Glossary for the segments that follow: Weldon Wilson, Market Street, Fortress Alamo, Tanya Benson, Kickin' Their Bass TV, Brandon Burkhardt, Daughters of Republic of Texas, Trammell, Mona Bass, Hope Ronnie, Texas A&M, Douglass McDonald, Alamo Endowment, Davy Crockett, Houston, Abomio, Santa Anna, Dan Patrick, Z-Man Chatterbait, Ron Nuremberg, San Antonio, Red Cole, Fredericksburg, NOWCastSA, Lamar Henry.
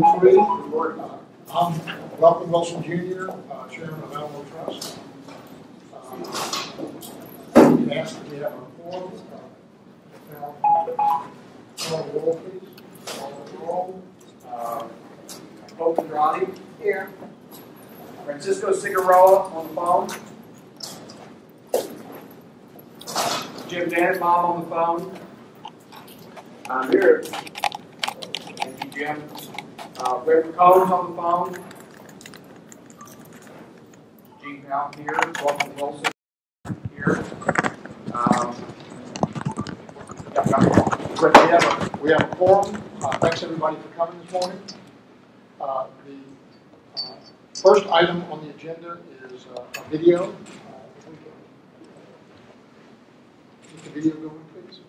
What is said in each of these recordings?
committee. I'm Robert Wilson, Jr., Chairman of Alamo Trust. I've been asked to have a report. Call the roll, please. Call the roll. Hope Ronnie. Here. Francisco Cigarroa on the phone. Jim Dan Bob on the phone. I'm here. Thank you, Jim. Red Cole on the phone. Gene Bount here. Weldon Wilson here. We have a forum. Thanks everybody for coming this morning. The first item on the agenda is a video. Is the video going, please?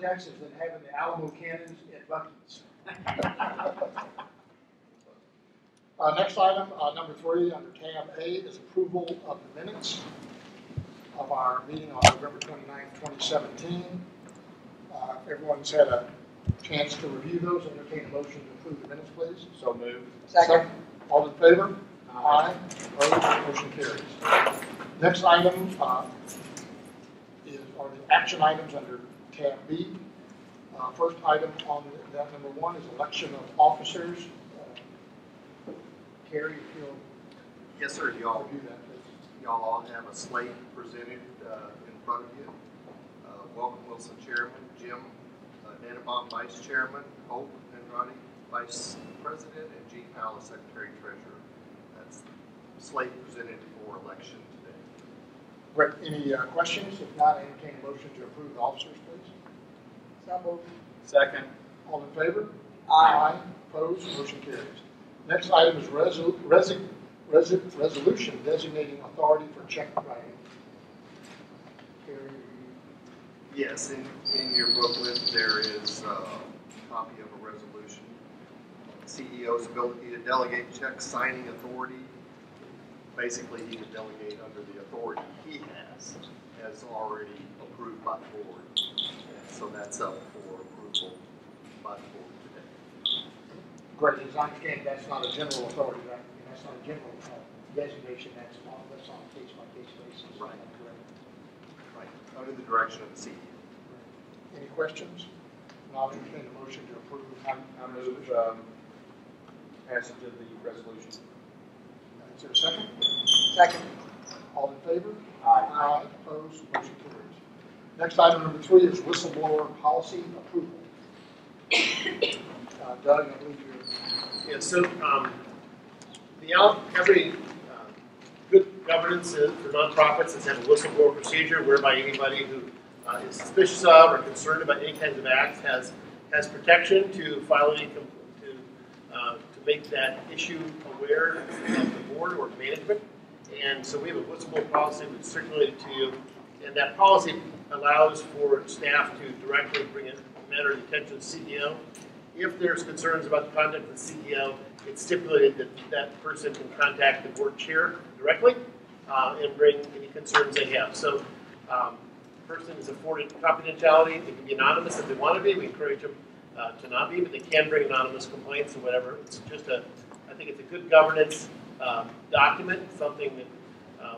Texas than having the Alamo cannons and buckets. Next item, number 3, under tab A, is approval of the minutes of our meeting on November 29, 2017. Everyone's had a chance to review those. Entertain a motion to approve the minutes, please. So moved. Second. All in favor? Aye. Opposed? Motion carries. Next item are the action items under tab B. First item on that number 1 is election of officers. Carey, if you'll. Yes, sir. Y'all do that, please. Y'all all have a slate presented in front of you. Weldon Wilson, Chairman; Jim Dan Bob, Vice Chairman; Hope and Ronnie, Vice President; and Gene Powell, Secretary and Treasurer. That's the slate presented for election. Great. Any questions? If not, entertain a motion to approve the officers, please. So moved. Second. All in favor? Aye. Opposed? Motion carries. Next item is resolution designating authority for check writing. Yes, in your booklet there is a copy of a resolution. CEO's ability to delegate check signing authority. Basically, he can delegate under the authority he has as already approved by the board. And so that's up for approval by the board today. Great. As I understand, that's not a general authority, right? That's not a general designation. That's on a case-by-case basis. Right. Under the direction of the CEO. Any questions? I'll entertain a motion to approve. I move passage of the resolution. Is there a second? Second. All in favor? Aye. Aye. Opposed? Motion carries. Next item number 3 is whistleblower policy approval. Doug, I believe you're. Yeah, so every good governance for nonprofits is to have a whistleblower procedure whereby anybody who is suspicious of or concerned about any kinds of acts has protection to file any to make that issue aware of the board or management. And so we have a whistleblower policy that's circulated to you, and that policy allows for staff to directly bring a matter to the attention of the CEO. If there's concerns about the conduct of the CEO, it's stipulated that that person can contact the board chair directly and bring any concerns they have. So the person is afforded confidentiality. They can be anonymous if they want to be. We encourage them to not be, but they can bring anonymous complaints or whatever. It's just I think it's a good governance document, something that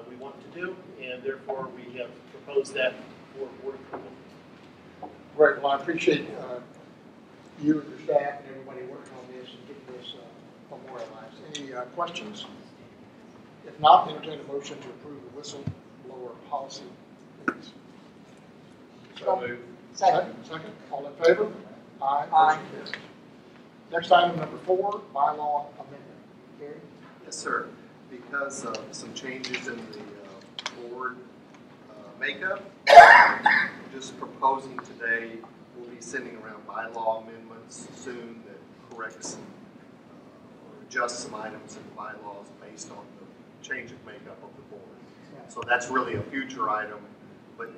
we want to do, and therefore we have proposed that for board approval. Right, well I appreciate you and your staff and everybody working on this and getting this memorialized. Any questions? If not, entertain a motion to approve the whistleblower policy, please. So moved. Second. All in favor? Aye. Aye. Next item, number 4, bylaw amendment. Carey? Yes, sir. Because of some changes in the board makeup, just proposing today, we'll be sending around bylaw amendments soon that corrects or adjusts some items in the bylaws based on the change of makeup of the board. Yeah. So that's really a future item, but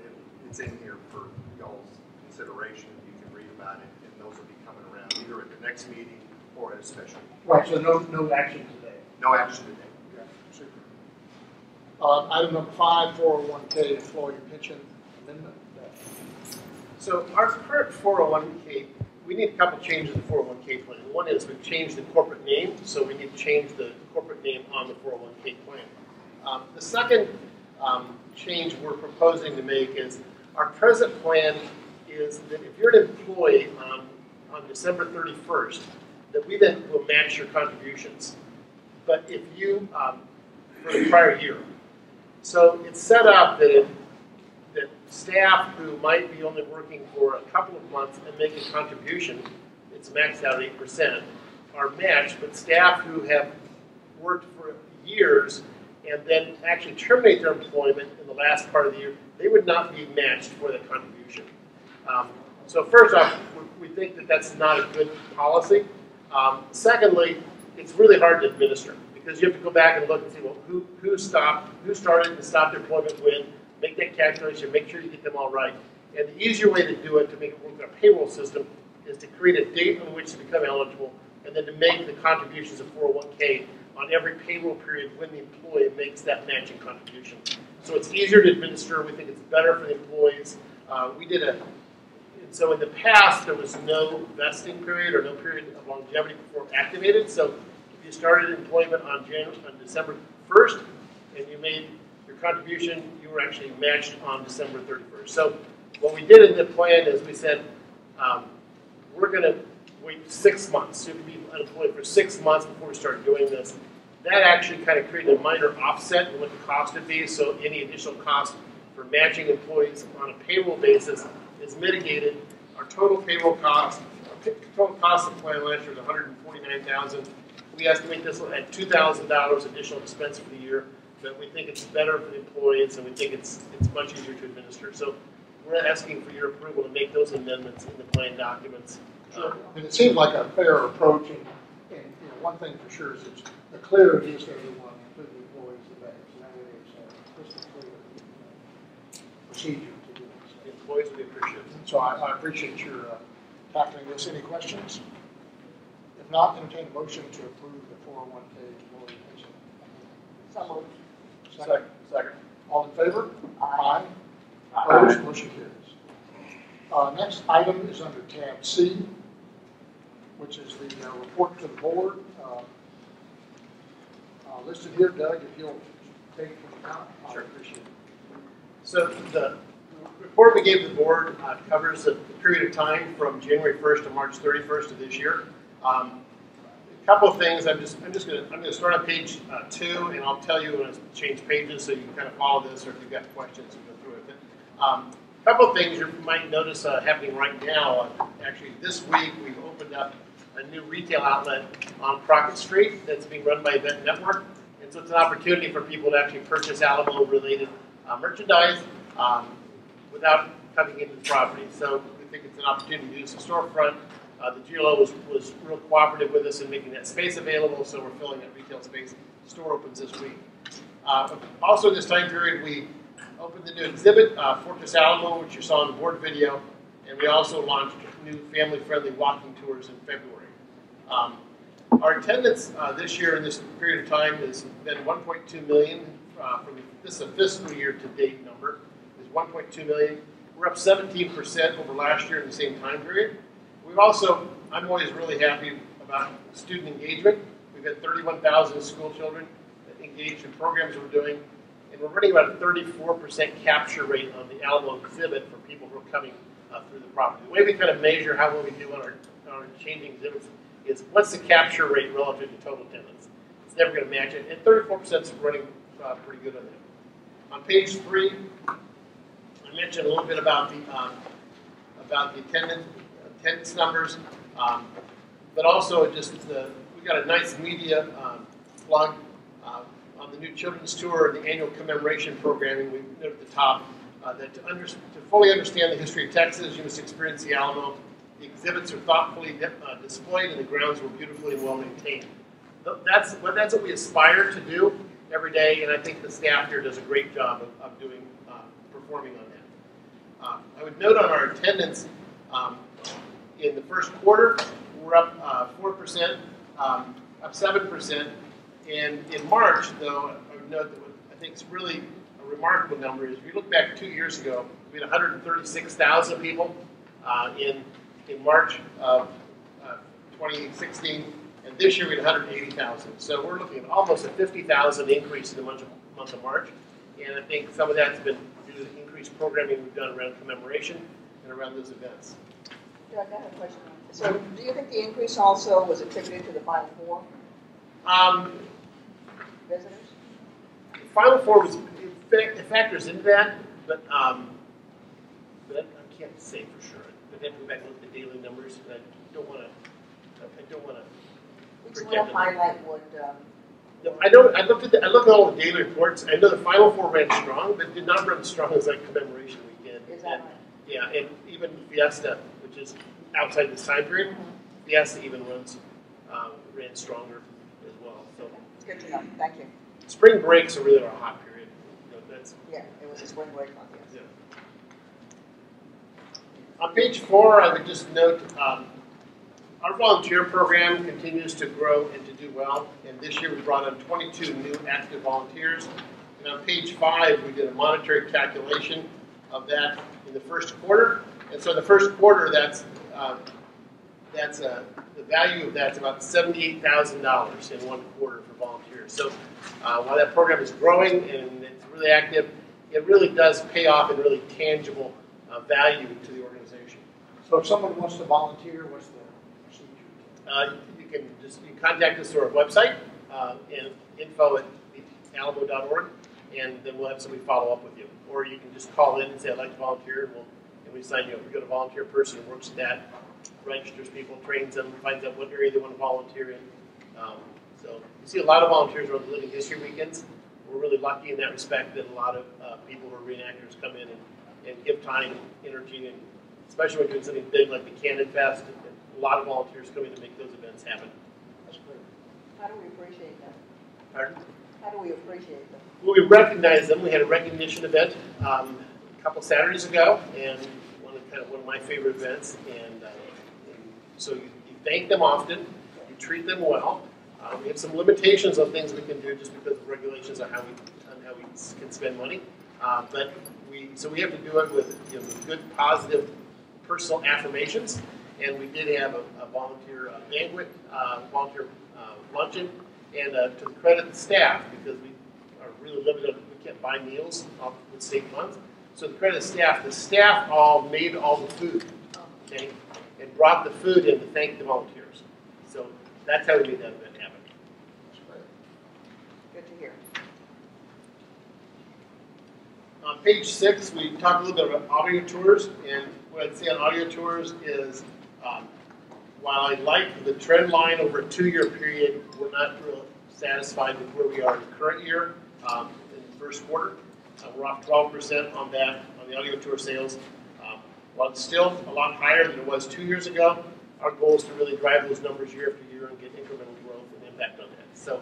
it's in here for y'all's consideration. You can read about it, and those will be coming around either at the next meeting or at a special meeting. Right, so no action today. No action today. Yeah, super. Item number 5, 401k employee pension amendment. So our current 401k, we need a couple changes in the 401k plan. One is we've changed the corporate name, so we need to change the corporate name on the 401k plan. The second change we're proposing to make is our present plan is that if you're an employee on December 31st, that we then will match your contributions. But if you, for the prior year. So it's set up that that staff who might be only working for a couple of months and make a contribution, it's maxed out at 8%, are matched, but staff who have worked for years and then actually terminate their employment in the last part of the year, they would not be matched for the contribution. So first off, we think that that's not a good policy. Secondly, it's really hard to administer because you have to go back and look and see, well, who started and stopped their employment when, make that calculation, make sure you get them all right. And the easier way to do it, to make it work in our payroll system, is to create a date on which to become eligible and then to make the contributions of 401k on every payroll period when the employee makes that matching contribution. So it's easier to administer. We think it's better for the employees. So in the past, there was no vesting period or no period of longevity before activated. So if you started employment on December 1st and you made your contribution, you were actually matched on December 31st. So what we did in the plan is we said, we're going to wait 6 months. So you can be unemployed for 6 months before we start doing this. That actually kind of created a minor offset in what the cost would be. So any additional cost for matching employees on a payroll basis is mitigated. Our total payroll cost, of the plan last year was $149,000. We estimate this will add $2,000 additional expense for the year. But we think it's better for the employees, and we think it's much easier to administer. So we're asking for your approval to make those amendments in the plan documents And it seems like a fair approach, and you know, one thing for sure is it's the clearer it is to everyone, including the employees, the better. So that way there's a crystal clear procedure to do this. The employees will be appreciative. So I appreciate your tackling this. Any questions? If not, entertain a motion to approve the 401k employee pension. So moved. Second. All in favor? Aye. Opposed? Motion carries. Next item is under tab C, which is the report to the board. Listed here, Doug, if you'll take it from the top. Sure. I appreciate it. So the report we gave the board covers the period of time from January 1st to March 31st of this year. A couple of things. I'm going to start on page 2, and I'll tell you when I change pages, so you can kind of follow this, or if you've got questions, you can go through with it. A couple of things you might notice happening right now. Actually, this week we've opened up a new retail outlet on Crockett Street that's being run by Event Network, and so it's an opportunity for people to actually purchase Alamo-related merchandise without coming into the property. So we think it's an opportunity to use the storefront. The GLO was real cooperative with us in making that space available, so we're filling that retail space. The store opens this week. Also, this time period, we opened the new exhibit, Fortress Alamo, which you saw in the board video, and we also launched new family-friendly walking tours in February. Our attendance this year in this period of time has been 1.2 million. This is a fiscal year-to-date number. It's 1.2 million. We're up 17% over last year in the same time period. We've also, I'm always really happy about student engagement. We've had 31,000 school children that engaged in programs we're doing, and we're running about a 34% capture rate on the Alamo exhibit for people who are coming through the property. The way we kind of measure how well we do on our changing exhibits is what's the capture rate relative to total attendance. It's never going to match it, and 34% is running pretty good on that. On page 3, I mentioned a little bit about the attendance numbers, but also just we got a nice media plug on the new children's tour and the annual commemoration programming. We noted at the top that to fully understand the history of Texas, you must experience the Alamo. The exhibits are thoughtfully displayed, and the grounds were beautifully well maintained. That's what we aspire to do every day, and I think the staff here does a great job of doing performing on that. I would note on our attendance. In the first quarter, we're up 4%, up 7%, and in March, though, I would note that what I think is really a remarkable number is if you look back 2 years ago, we had 136,000 people in March of 2016, and this year we had 180,000. So we're looking at almost a 50,000 increase in the month of March, and I think some of that's been due to the increased programming we've done around commemoration and around those events. Doug, I have a question. So, do you think the increase also was attributed to the Final Four? Visitors? The Final Four was, it factors into that, but I can't say for sure. But then we go back and look at the daily numbers, and I don't want to. Which little highlight would? I looked at all the daily reports. I know the Final Four ran strong, but did not run strong as like commemoration weekend. Is that right? Yeah, and even Fiesta, which is outside this time period, Fiesta even ran stronger as well. So it's good to know. Thank you. Spring breaks are really our hot period. You know, it was a spring break month. Yes. Yeah. On page 4, I would just note our volunteer program continues to grow and to do well. And this year we brought on 22 new active volunteers. And on page 5, we did a monetary calculation of that in the first quarter, and so in the first quarter, that's the value of that's about $78,000 in one quarter for volunteers. So while that program is growing and it's really active, it really does pay off in really tangible value to the organization. So if someone wants to volunteer, what's the procedure? You can contact us through our website, info@alamo.org. And then we'll have somebody follow up with you. Or you can just call in and say, I'd like to volunteer, and we sign you up. We got a volunteer person who works at that, registers people, trains them, finds out what area they want to volunteer in. So you see a lot of volunteers around the Living History Weekends. We're really lucky in that respect that a lot of people who are reenactors come in and give time and energy, and especially when you're doing something big like the Cannonfest, a lot of volunteers coming to make those events happen. That's great. How do we appreciate them? Pardon? How do we appreciate them? Well, we recognize them. We had a recognition event a couple Saturdays ago, and one of my favorite events. And so you thank them often. You treat them well. We have some limitations on things we can do just because of regulations on how we can spend money. So we have to do it with, with good, positive, personal affirmations. And we did have a volunteer banquet, volunteer luncheon. And to the credit of the staff, because we are really limited, we can't buy meals with state funds. So to the credit of the staff all made all the food, okay, and brought the food in to thank the volunteers. So that's how we made that event happen. Good to hear. On page 6, we talk a little bit about audio tours, and what I'd say on audio tours is, while I like the trend line over a 2-year period, we're not real satisfied with where we are in the current year, in the first quarter. We're off 12% on that, on the audio tour sales. While it's still a lot higher than it was 2 years ago, our goal is to really drive those numbers year after year and get incremental growth and impact on that. So,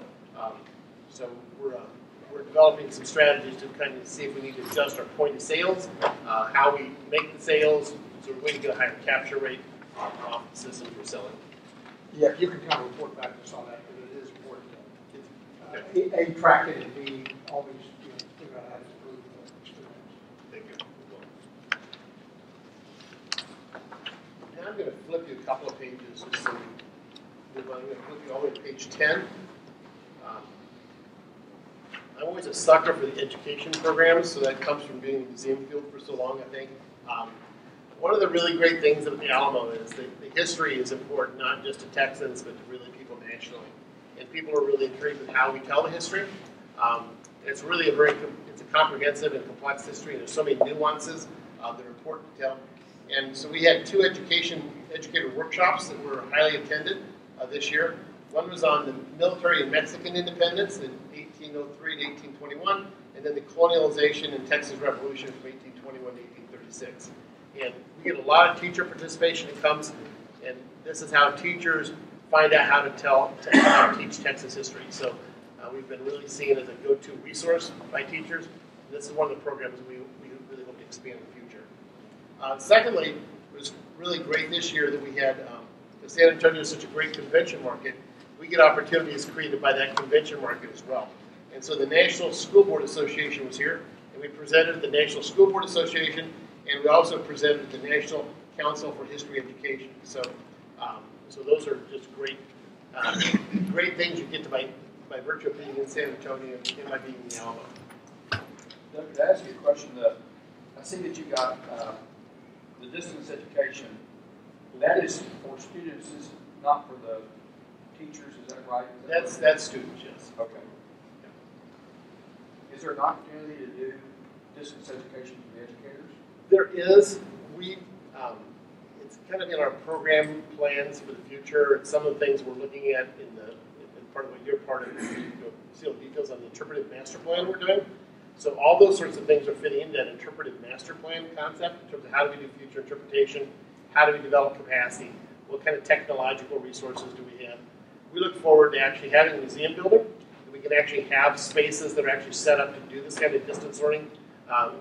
we're developing some strategies to kind of see if we need to adjust our point of sales, how we make the sales, so we're going to get a higher capture rate. The systems we're selling. Yeah, if you can kind of report back to us on that, but it is important to A, track it, and B, always figure out how to improve the experience. Thank you. Now I'm going to flip you a couple of pages. So I'm going to flip you all the way to page 10. I'm always a sucker for the education programs, so that comes from being in the museum field for so long, I think. One of the really great things about the Alamo is that the history is important, not just to Texans, but to really people nationally. And people are really intrigued with how we tell the history. It's really it's a comprehensive and complex history, and there's so many nuances that are important to tell. And so we had 2 educator workshops that were highly attended this year. One was on the military and Mexican independence in 1803 to 1821, and then the colonialization and Texas Revolution from 1821 to 1836. And we get a lot of teacher participation that comes, and this is how teachers find out how to teach Texas history. So we've been really seen as a go-to resource by teachers. And this is one of the programs we really hope to expand in the future. Secondly, it was really great this year that we had, because San Antonio is such a great convention market, we get opportunities created by that convention market as well. And so the National School Board Association was here, and we presented the National School Board Association. And we also presented the National Council for History Education. So, so those are just great, great things you get to by virtue of being in San Antonio and by being in the Alamo. Doug, could I ask you a question? I see that you got the distance education. That is for students, is not for the teachers. Is that right? Is that that's students, yes. Okay. Yeah. Is there an opportunity to do distance education for the educators? There is. It's kind of in our program plans for the future. It's some of the things we're looking at in part of what you're part of. You'll see all the details on the interpretive master plan we're doing. So all those sorts of things are fitting into that interpretive master plan concept in terms of how do we do future interpretation, how do we develop capacity, what kind of technological resources do we have. We look forward to actually having a museum building that we can actually have spaces that are actually set up to do this kind of distance learning.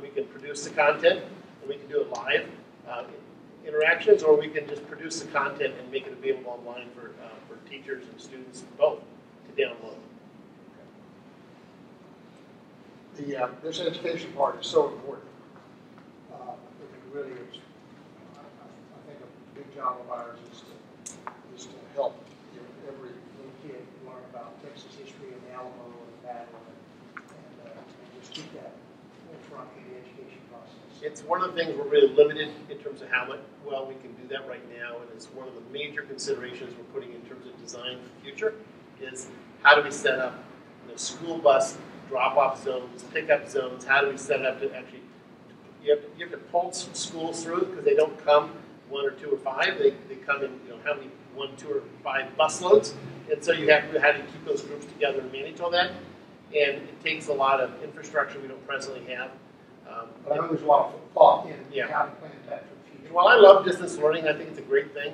We can produce the content. We can do it live interactions, or we can just produce the content and make it available online for teachers and students both to download. This education part is so important. It really is. I think a big job of ours is to help every little kid learn about Texas history and the Alamo and the battle, and just keep that in front of the education process. It's one of the things we're really limited in terms of how well we can do that right now, and it's one of the major considerations we're putting in terms of design for the future is how do we set up school bus drop-off zones, pick-up zones, how do we set up to actually, you have to pulse schools through because they don't come 1 or 2 or 5, they come in how many 1, 2 or 5 busloads, and so you have to how do you keep those groups together and manage all that, and it takes a lot of infrastructure we don't presently have. But I know there's a lot of thought in how to plan that for the future. While I love distance learning, I think it's a great thing.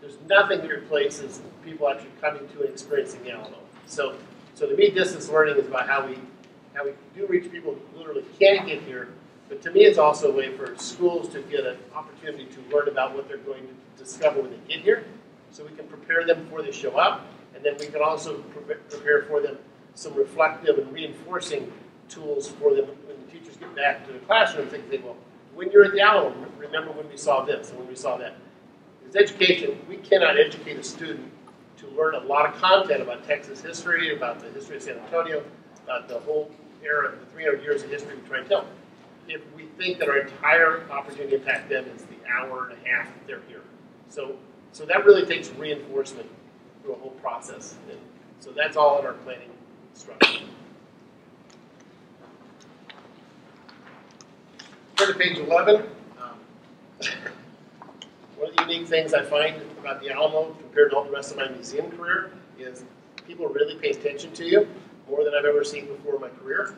There's nothing that replaces people actually coming to and experiencing Alamo. So to me, distance learning is about how we do reach people who literally can't get here. But to me, it's also a way for schools to get an opportunity to learn about what they're going to discover when they get here. So we can prepare them before they show up. And then we can also prepare for them some reflective and reinforcing tools for them when the teachers get back to the classroom. They think, well, when you're at the Alamo, remember when we saw this and when we saw that. Because education, we cannot educate a student to learn a lot of content about Texas history, about the history of San Antonio, about the whole era, the 300 years of history we try to tell. If we think that our entire opportunity to impact them is the hour and a half that they're here. So that really takes reinforcement through a whole process. And so that's all in our planning structure. Turn to page 11. One of the unique things I find about the Alamo compared to all the rest of my museum career is people really pay attention to you more than I've ever seen before in my career.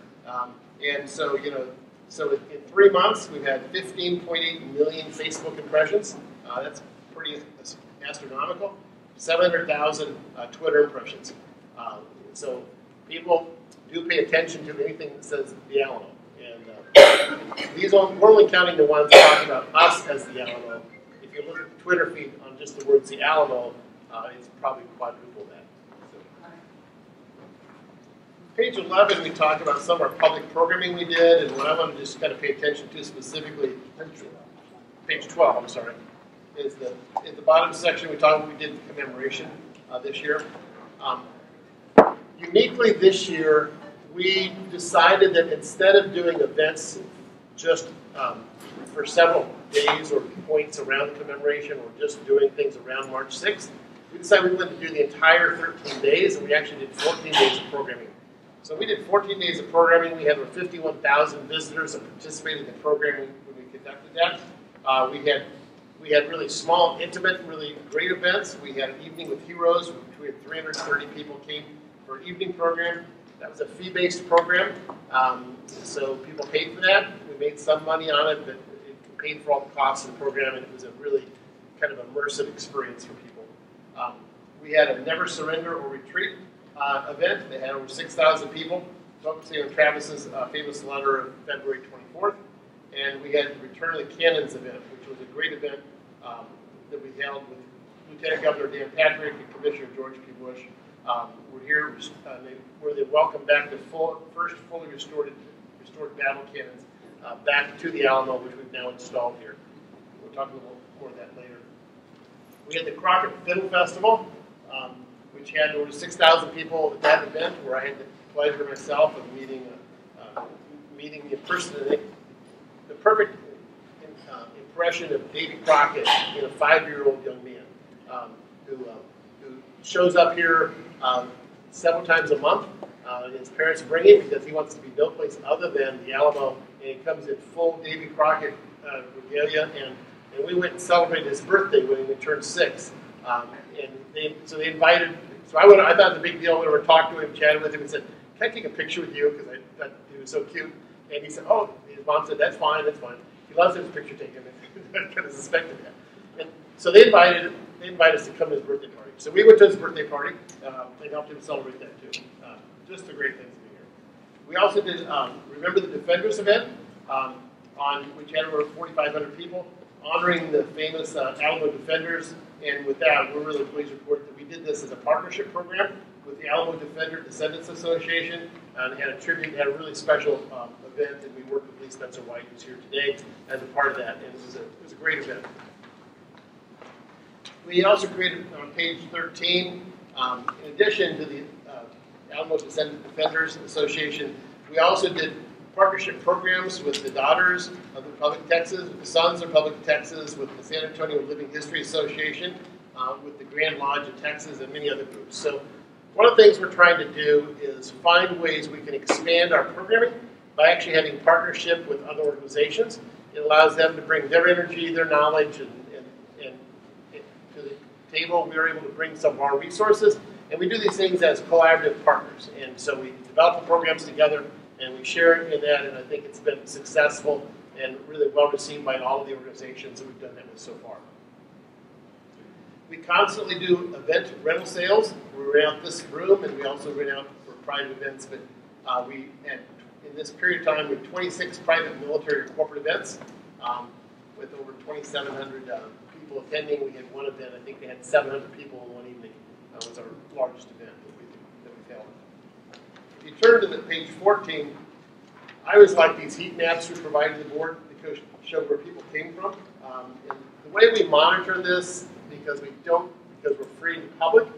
So in 3 months, we've had 15.8 million Facebook impressions. That's pretty astronomical. 700,000 Twitter impressions. So people do pay attention to anything that says the Alamo. And these are, we're only counting the ones that talk about us as the Alamo. If you look at the Twitter feed on just the words the Alamo, it's probably quadruple that. Page 11, we talk about some of our public programming we did, and what I want to just kind of pay attention to specifically, page 12, I'm sorry, is at the bottom section we talk about we did the commemoration this year. Uniquely this year, we decided that instead of doing events just for several days or points around commemoration or just doing things around March 6th, we decided we wanted to do the entire 13 days, and we actually did 14 days of programming. So we did 14 days of programming. We had over 51,000 visitors that participated in the programming when we conducted that. We had really small, intimate, really great events. We had an evening with heroes, which we had 330 people came for an evening program. That was a fee-based program, so people paid for that. We made some money on it, but it paid for all the costs of the program, and it was a really kind of immersive experience for people. We had a Never Surrender or Retreat event. They had over 6,000 people, focusing on Travis's famous letter of February 24th. And we had the Return of the Cannons event, which was a great event that we held with Lieutenant Governor Dan Patrick and Commissioner George B. Bush. We're here where they welcomed back the first fully restored battle cannons back to the Alamo, which we've now installed here. We'll talk a little more of that later. We had the Crockett Fiddle Festival, which had over 6,000 people at that event, where I had the pleasure myself of meeting in person. The perfect impression of Davy Crockett in a 5-year-old young man who shows up here several times a month. His parents bring him because he wants to be no place other than the Alamo, and he comes in full Davy Crockett regalia, and we went and celebrated his birthday when he turned 6. So they invited. So I thought the big deal when we were talking to him, chatting with him, and said, "Can I take a picture with you?" Because I thought he was so cute. And he said, "Oh," his mom said, "That's fine, that's fine." He loves his picture taken. I kind of suspected that. And so they invited us to come to his birthday party. So we went to his birthday party and helped him celebrate that too. Just the great things to be here. We also did remember the Defenders event, which had over 4,500 people, honoring the famous Alamo Defenders. And with that, we're really pleased to report that we did this as a partnership program with the Alamo Defender Descendants Association, and had a really special event, and we worked with Lee Spencer White, who's here today, as a part of that, and it was a great event. We also created, on page 13, in addition to the Alamo Defenders Association, we also did partnership programs with the Daughters of Republic of Texas, with the Sons of Republic of Texas, with the San Antonio Living History Association, with the Grand Lodge of Texas, and many other groups. So one of the things we're trying to do is find ways we can expand our programming by actually having partnership with other organizations. It allows them to bring their energy, their knowledge, and to the table. We are able to bring some of our resources, and we do these things as collaborative partners. And so we develop the programs together, and we share in that, and I think it's been successful and really well received by all of the organizations that we've done that with so far. We constantly do event rental sales. We rent out this room, and we also rent out for private events. But in this period of time, we have 26 private military or corporate events with over 2,700 people attending. We had one event, I think they had 700 people in one evening. That was our largest event that we held. If you turn to the page 14, I always like these heat maps we provided the board to show where people came from. And the way we monitor this, because we're free to the public,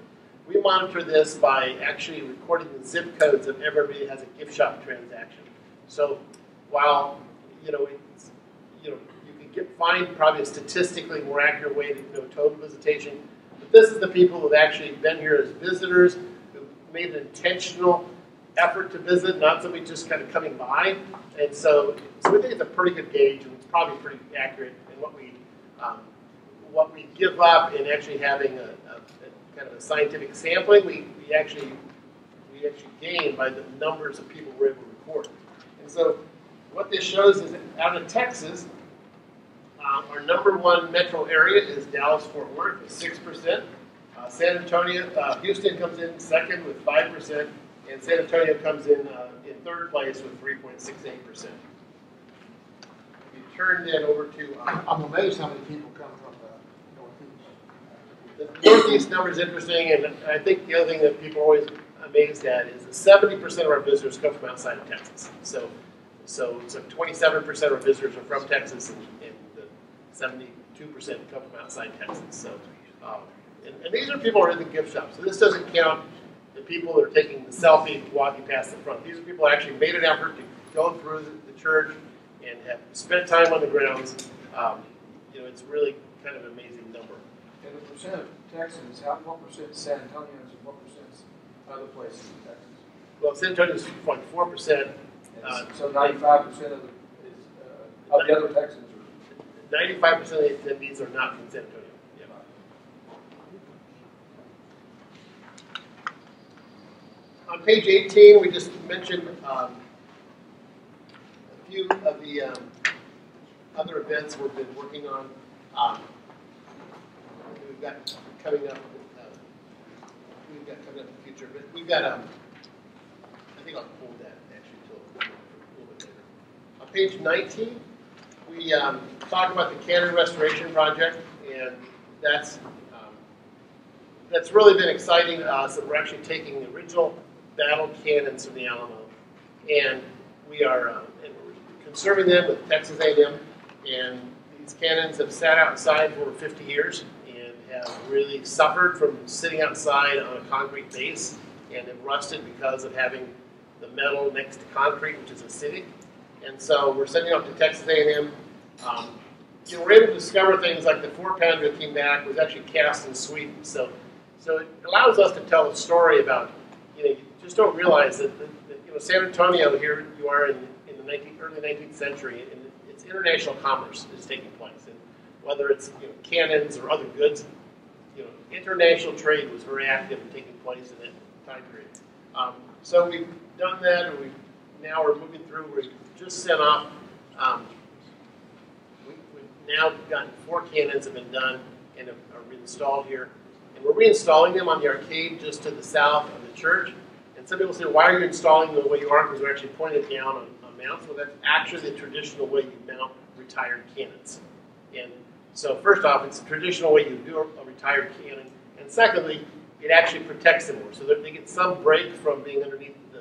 we monitor this by actually recording the zip codes of everybody that has a gift shop transaction. So while you can find probably a statistically more accurate way to total visitation, but this is the people who've actually been here as visitors, who made an intentional effort to visit, not somebody just kind of coming by. And so we think it's a pretty good gauge, and it's probably pretty accurate in what we give up in actually having a kind of a scientific sampling. We actually gain by the numbers of people we're able to record. And so what this shows is out of Texas, our number one metro area is Dallas-Fort Worth with 6%. San Antonio, Houston comes in second with 5%, and San Antonio comes in third place with 3.68%. You turn then over to... I'm amazed how many people come from the Northeast. The Northeast number is interesting, and I think the other thing that people are always amazed at is that 70% of our visitors come from outside of Texas. So 27% of our visitors are from Texas, and 72% come from outside Texas. So, and these are people who are in the gift shop. So this doesn't count the people that are taking the selfie walking past the front. These are people who actually made an effort to go through the church and have spent time on the grounds. It's really kind of an amazing number. And the percent of Texans, what percent is San Antonio's and what percent is other places in Texas? Well, San Antonio's 0.4%. So 95% of the other Texans are... 95% of the attendees are not from San Antonio. Yeah. On page 18, we just mentioned a few of the other events we've been working on. We've got coming up in the future, but we've got I think I'll hold that actually until a little bit later. On page 19, we talk about the Cannon Restoration Project, and that's really been exciting to us. That we're actually taking the original battle cannons from the Alamo, and we're conserving them with Texas A&M, and these cannons have sat outside for over 50 years and have really suffered from sitting outside on a concrete base, and have rusted because of having the metal next to concrete, which is acidic. And so we're sending up to Texas A&M. We're able to discover things like the 4-pounder that came back was actually cast in Sweden. So it allows us to tell a story about, you just don't realize that San Antonio, here you are in the early 19th century, and it's international commerce is taking place. And whether it's cannons or other goods, international trade was very active and taking place in that time period. So we've done that, and we're moving through. We've just sent off. We've now gotten 4 cannons have been done and are reinstalled here. And we're reinstalling them on the arcade just to the south of the church. And some people say, why are you installing them the way you are? Because they're actually pointed down on mounts. Well, that's actually the traditional way you mount retired cannons. And so first off, it's the traditional way you do a retired cannon. And secondly, it actually protects them more. So they get some break from being underneath the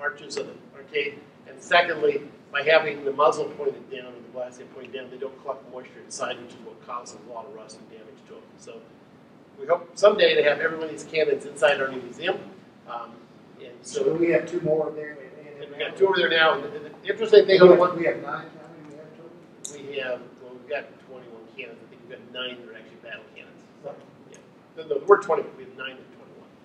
arches of the arcade. And secondly, by having the muzzle pointed down and the blast head pointed down, they don't collect moisture inside, which is what causes a lot of rust and damage to them. So we hope someday to have every one of these cannons inside our new museum. And so we have 2 more there. And we got 2 over there now. And the interesting thing on one, we have 9. How many do we have total? We've got 21 cannons. I think we've got 9 that are actually battle cannons. Right. No, we're 20. We have 9 and 21.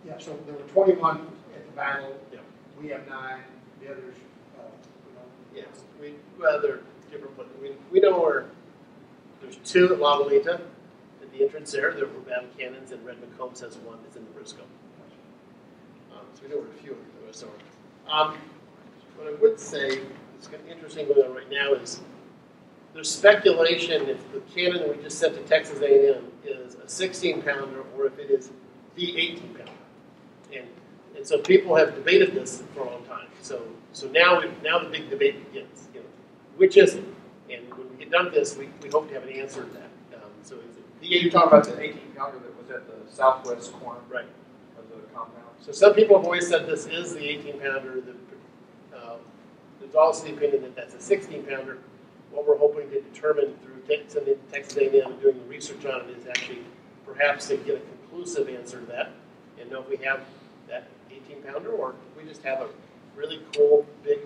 Yeah, so there were 21 at the battle. Yeah. We have 9. The others, yes. They're different. We know where there's 2 at La Valeta at the entrance there. There were battle cannons, and Redmond Combs has 1 that's in the Briscoe. So we know where a few of the rest are. What I would say is kind of interesting going on right now is There's speculation if the cannon that we just sent to Texas A&M is a 16-pounder or if it is the 18-pounder. And so people have debated this for a long time. So now the big debate begins. You know, which is it? And when we get done with this, we hope to have an answer to that. So is it the 18-pounder? You talk about the 18-pounder that was at the southwest corner, right, of the compound. So some people have always said this is the 18-pounder. There's also the opinion that that's a 16-pounder. What we're hoping to determine through Texas A&M and doing the research on it is actually perhaps to get a conclusive answer to that and know if we have that 18-pounder or we just have a really cool, big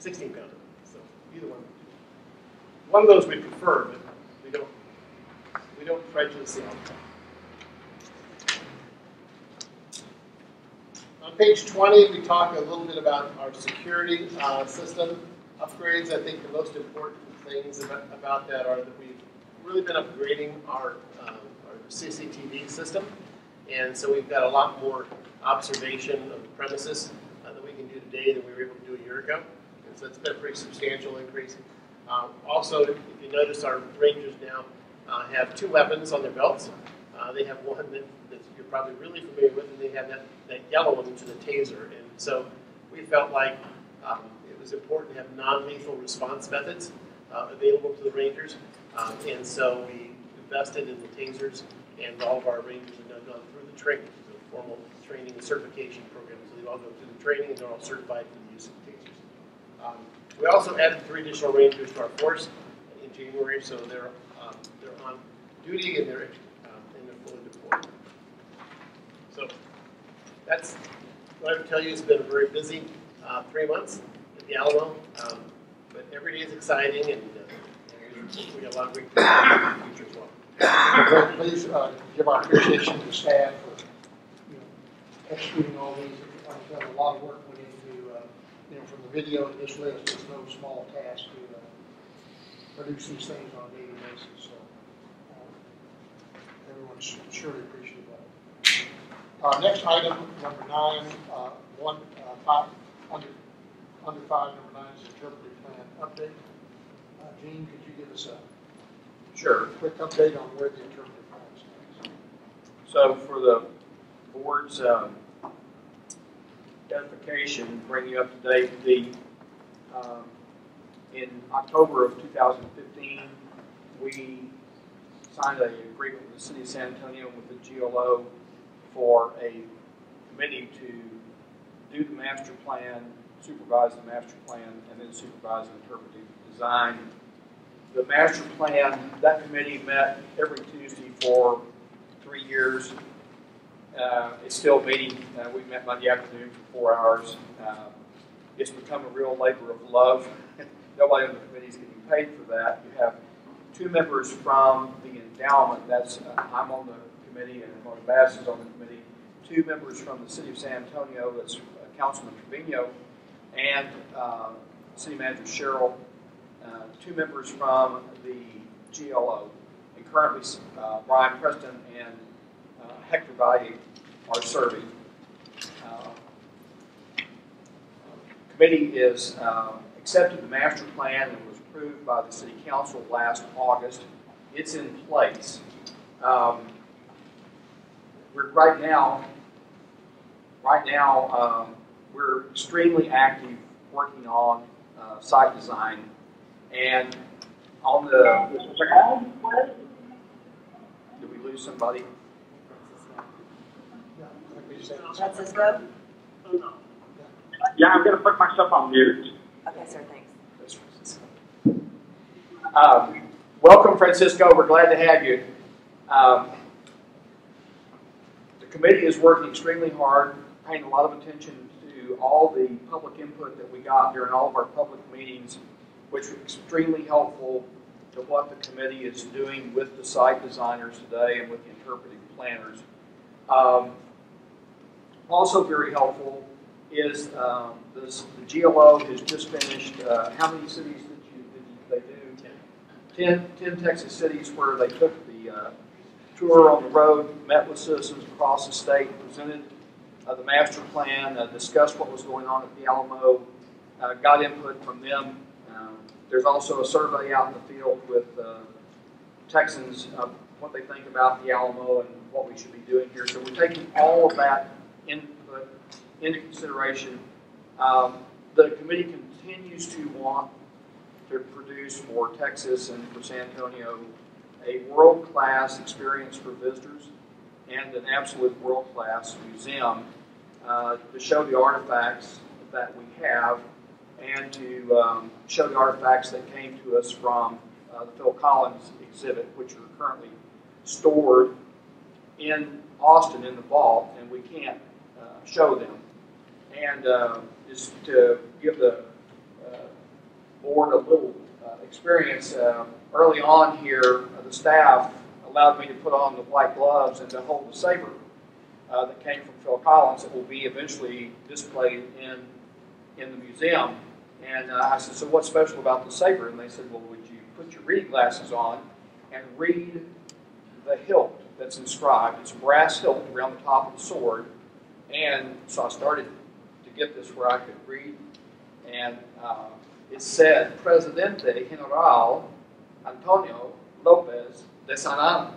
16-pounder. So either one. One of those we prefer, but we don't prejudice the outcome. On page 20, we talk a little bit about our security system upgrades. I think the most important things about that are that we've really been upgrading our CCTV system, and so we've got a lot more observation of the premises that we can do today than we were able to do a year ago, and so it's been a pretty substantial increase. Also, if you notice, our Rangers now have two weapons on their belts. They have one that you're probably really familiar with, and they have that yellow one, which is a taser, and so we felt like it was important to have non-lethal response methods available to the Rangers, and so we invested in the tasers, and all of our Rangers have now gone through the training, the formal training and certification program. So they've all gone through the training, and they're all certified for the use of the tasers. We also added 3 additional Rangers to our force in January, so they're on duty and they're fully deployed. So that's what I would tell you. It's been a very busy 3 months at the Alamo. But every day is exciting, and we have a lot of great things in the future as well. Please give our appreciation to staff for executing all these. Like I said, a lot of work went into, from the video to this list. It's no small task to produce these things on a daily basis. So everyone's surely appreciative of it. Next item, number 9, under 5, number 9 is interpretive plan update. Gene, could you give us a quick update on where the interpretive plan stands? So for the board's notification, bring you up to date, in October of 2015, we signed an agreement with the City of San Antonio with the GLO for a committee to do the master plan, supervise the master plan, and then supervise interpretive design. The master plan, that committee met every Tuesday for 3 years. It's still meeting. We met Monday afternoon for 4 hours. It's become a real labor of love. Nobody on the committee is getting paid for that. You have 2 members from the endowment. That's I'm on the committee and Mona Bass is on the committee. 2 members from the City of San Antonio. That's Councilman Treviño and City Manager Cheryl, 2 members from the GLO, and currently Brian Preston and Hector Valle are serving. Committee is accepted the master plan and was approved by the City Council last August. It's in place. We're right now, we're extremely active working on site design, and on the... Did we lose somebody? Francisco? Oh, no. Yeah, I'm going to put myself on mute. Okay, sir, thanks. Welcome, Francisco. We're glad to have you. The committee is working extremely hard, paying a lot of attention all the public input that we got during all of our public meetings, which were extremely helpful to what the committee is doing with the site designers today and with the interpretive planners. Also very helpful is the GLO has just finished, how many cities did they do? 10 Texas cities where they took the tour on the road, met with citizens across the state, presented the master plan, discussed what was going on at the Alamo, got input from them There's also a survey out in the field with Texans, what they think about the Alamo and what we should be doing here. So we're taking all of that input into consideration. The committee continues to want to produce for Texas and for San Antonio a world-class experience for visitors and an absolute world-class museum to show the artifacts that we have and to show the artifacts that came to us from the Phil Collins exhibit, which are currently stored in Austin in the vault, and we can't show them. And just to give the board a little experience, early on here, the staff allowed me to put on the white gloves and to hold the saber that came from Phil Collins that will be eventually displayed in the museum. And I said, so what's special about the saber? And they said, well, would you put your reading glasses on and read the hilt that's inscribed? It's a brass hilt around the top of the sword. And so I started to get this where I could read. And it said, Presidente General Antonio Lopez de San Antonio.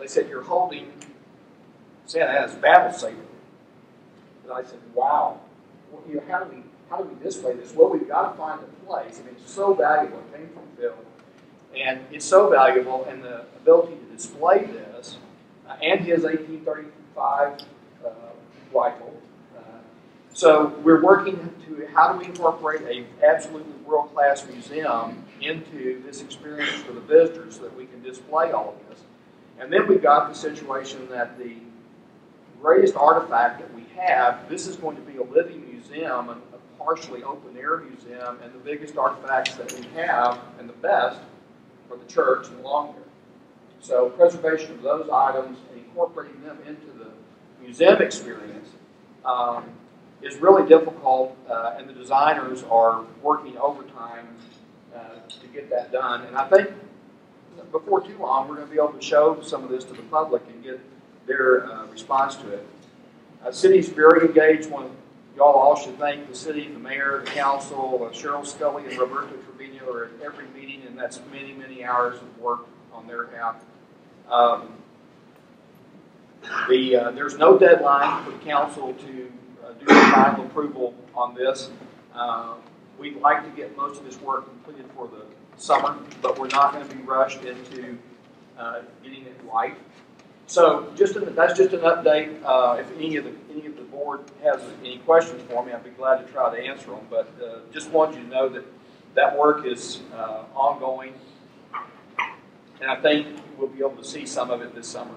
They said, you're holding San Antonio's battle saber. And I said, wow. You know, how do we display this? Well, we've got to find a place. I mean, it's so valuable. It came from Phil, and it's so valuable. And the ability to display this, and his 1835 rifle. So we're working to how do we incorporate an absolutely world-class museum into this experience for the visitors so that we can display all of this. And then we've got the situation that the greatest artifact that we have, this is going to be a living museum, a partially open-air museum, and the biggest artifacts that we have, and the best, are the church and the long air. So preservation of those items and incorporating them into the museum experience is really difficult, and the designers are working overtime to get that done. And I think before too long, we're going to be able to show some of this to the public and get their response to it. The city's very engaged. Y'all all should thank the city, the mayor, the council, Cheryl Scully and Roberto Treviño are at every meeting, and that's many, many hours of work on their behalf. There's no deadline for the council to do the final approval on this. We'd like to get most of this work completed for the summer, but we're not going to be rushed into getting it right. So that's just an update. If any of the board has any questions for me, I'd be glad to try to answer them. But just want you to know that that work is ongoing, and I think we'll be able to see some of it this summer.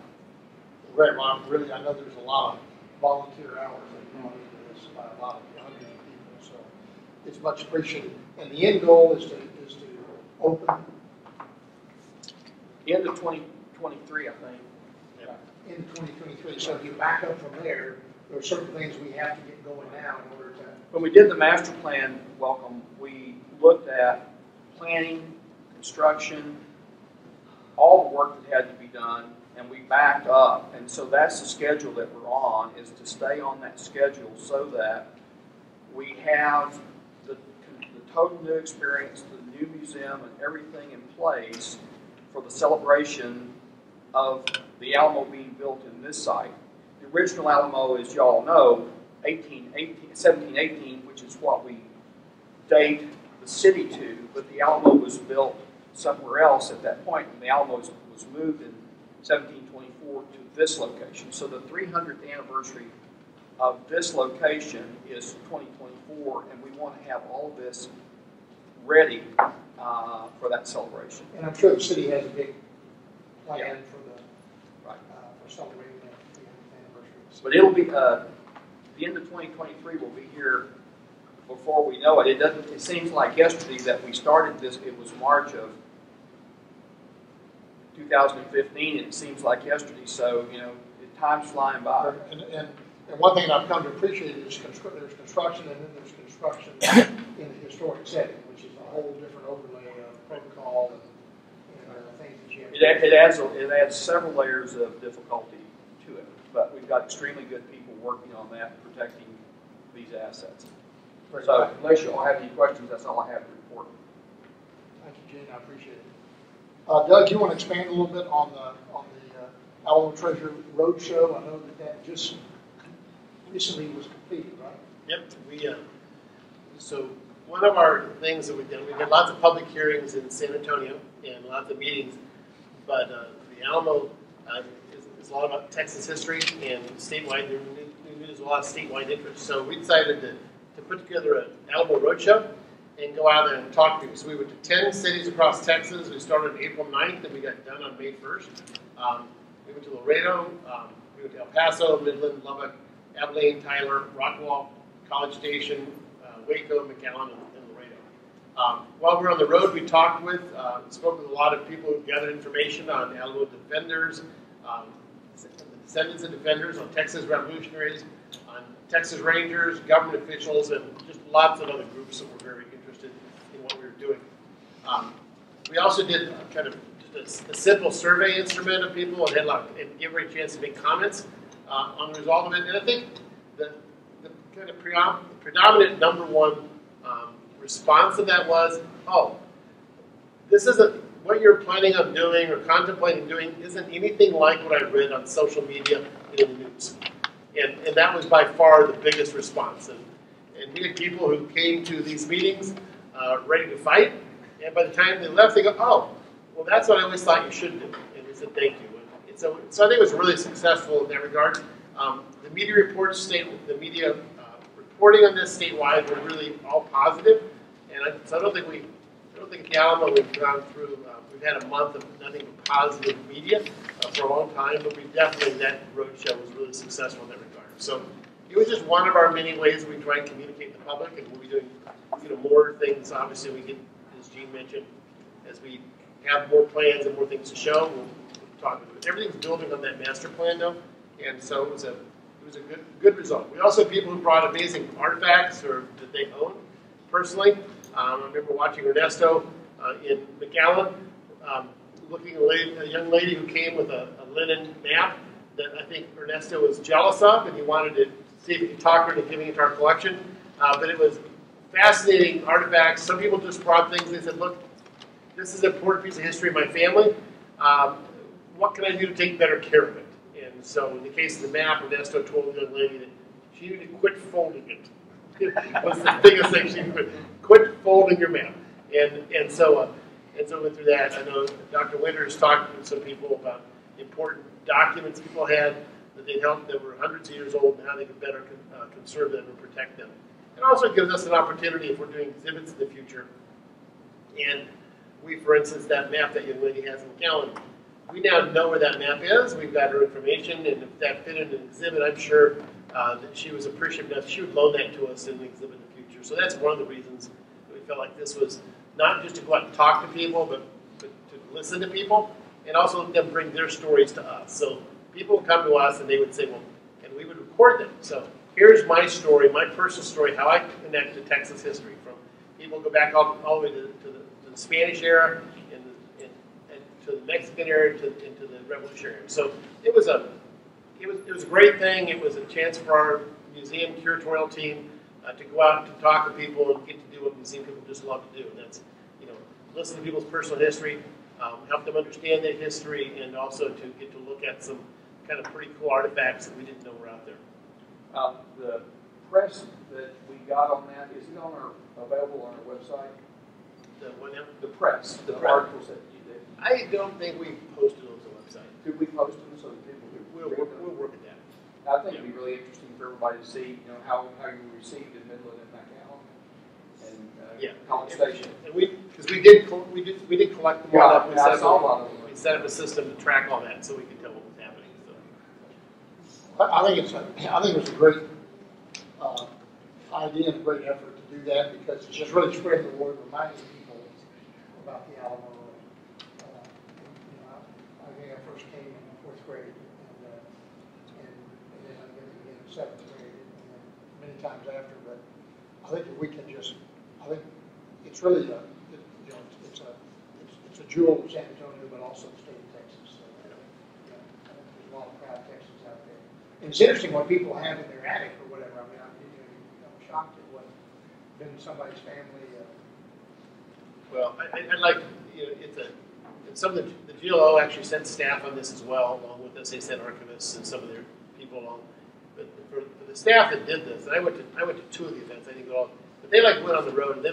Great, Ron. Really, I know there's a lot of volunteer hours that go into this by a lot of hundreds of people, so it's much appreciated. And the end goal is to open end of 2023, I think. In 2023, so if you back up from there, there are certain things we have to get going now in order to... When we did the master plan welcome, we looked at planning, construction, all the work that had to be done, and we backed up. And so that's the schedule that we're on, is to stay on that schedule so that we have the total new experience, the new museum, and everything in place for the celebration of the Alamo being built in this site. The original Alamo, as y'all know, 1718, which is what we date the city to, but the Alamo was built somewhere else at that point, and the Alamo was moved in 1724 to this location. So the 300th anniversary of this location is 2024, and we want to have all of this ready for that celebration. And I'm sure the city has a big plan for celebrating the anniversary. But it'll be the end of 2023. Will be here before we know it. It doesn't. It seems like yesterday that we started this. It was March of 2015, and it seems like yesterday. So you know, time's flying by. And one thing I've come to appreciate is there's construction, and then there's construction in the historic setting, which is a whole different overlay of protocol and. It adds several layers of difficulty to it, but we've got extremely good people working on that, protecting these assets. So unless you all have any questions, that's all I have to report. Thank you, Gene. I appreciate it. Doug, you want to expand a little bit on the Alamo Treasure Roadshow? I know that just recently was completed, right? Yep. We so one of our things that we've done, we've had lots of public hearings in San Antonio and lots of meetings, but the Alamo is a lot about Texas history and statewide. There's a lot of statewide interest, so we decided to put together an Alamo Roadshow and go out there and talk to you. So we went to 10 cities across Texas. We started April 9th, and we got done on May 1st. We went to Laredo, we went to El Paso, Midland, Lubbock, Abilene, Tyler, Rockwall, College Station, Waco, McAllen, and Laredo. While we were on the road, we talked with, spoke with a lot of people who gathered information on Alamo Defenders, the Descendants of Defenders, on Texas Revolutionaries, on Texas Rangers, government officials, and just lots of other groups that were very interested in what we were doing. We also did kind of just a simple survey instrument of people and had and give everybody a chance to make comments on the result of it. And I think the kind of predominant number one response to that was, oh, this isn't what you're planning on doing or contemplating doing isn't anything like what I read on social media and in the news. And that was by far the biggest response. And we had people who came to these meetings ready to fight, and by the time they left, they go, oh, well, that's what I always thought you should do. And we said, thank you. And so I think it was really successful in that regard. The media reports, reporting on this statewide were really all positive. And so I don't think Alamo we've gone through, we've had a month of nothing but positive media for a long time, but we definitely, that roadshow was really successful in that regard. So it was just one of our many ways we try and communicate to the public, and we'll be doing more things. Obviously, we get, as Gene mentioned, as we have more plans and more things to show, we'll talk about it. Everything's building on that master plan, though, and so it was a good result. We also had people who brought amazing artifacts or that they own personally. I remember watching Ernesto in McAllen, looking at a young lady who came with a linen map that I think Ernesto was jealous of, and he wanted to see if he could talk her into giving it to our collection. But it was fascinating artifacts. Some people just brought things. They said, look, this is an important piece of history of my family. What can I do to take better care of it? And so in the case of the map, Ernesto told the young lady that she needed to quit folding it. Was the biggest thing she could quit folding your map, and so went through that. I know Dr. Winters talked to some people about important documents people had that they helped that were hundreds of years old and how they could better conserve them and protect them. It also gives us an opportunity if we're doing exhibits in the future. And we, for instance, that map that young lady has in McAllen, we now know where that map is. We've got her information, and if that fit in an exhibit, I'm sure. That she was appreciative enough. She would loan that to us in the exhibit in the future. So that's one of the reasons that we felt like this was not just to go out and talk to people, but to listen to people and also let them bring their stories to us. So people would come to us and they would say, well, and we would record them. So here's my story, my personal story, how I connect to Texas history. From people go back all the way to the Spanish era and to the Mexican era and to the Revolutionary era. So it was a great thing. It was a chance for our museum curatorial team to go out to talk to people and get to do what museum people just love to do, and that's listen to people's personal history, help them understand their history, and also to get to look at some kind of pretty cool artifacts that we didn't know were out there. The press that we got on that, is it on available on our website? The what now? The press, the articles that you did. I don't think we posted those on the website. Did we post them so that people could? We'll work at that. I think it'd be really interesting for everybody to see, how you were received in Midland and McAllen and College Station. And we did collect them all up. We set up a system to track all that so we could tell what was happening. So. I think it's a great idea and a great effort to do that because it's just really spreading the word, reminding people about the Alamo. I think I first came in fourth grade. Seventh grade, and many times after, but I think if we can just, I think it's really it's a jewel of San Antonio, but also the state of Texas. So, I think there's a lot of proud Texans out there. And it's interesting what people have in their attic or whatever. I mean, I'm shocked at what been in somebody's family? Well, I'd like, you know, it's some of the GLO actually sent staff on this as well, along with us. They sent archivists and some of their people along. But for the staff that did this, and I went to two of the events. I didn't go all, but they like went on the road and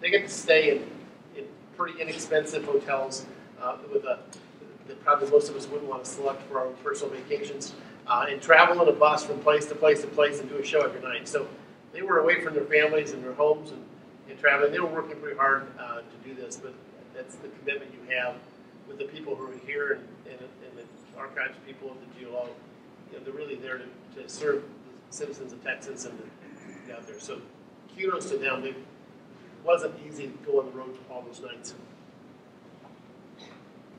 they get to stay in pretty inexpensive hotels that probably most of us wouldn't want to select for our own personal vacations, and travel on a bus from place to place to place and do a show every night. So they were away from their families and their homes and traveling. They were working pretty hard to do this, but that's the commitment you have with the people who are here and the archives people of the GLO. You know, they're really there to serve the citizens of Texas and the out there. So kudos to them. It wasn't easy to go on the road all those nights.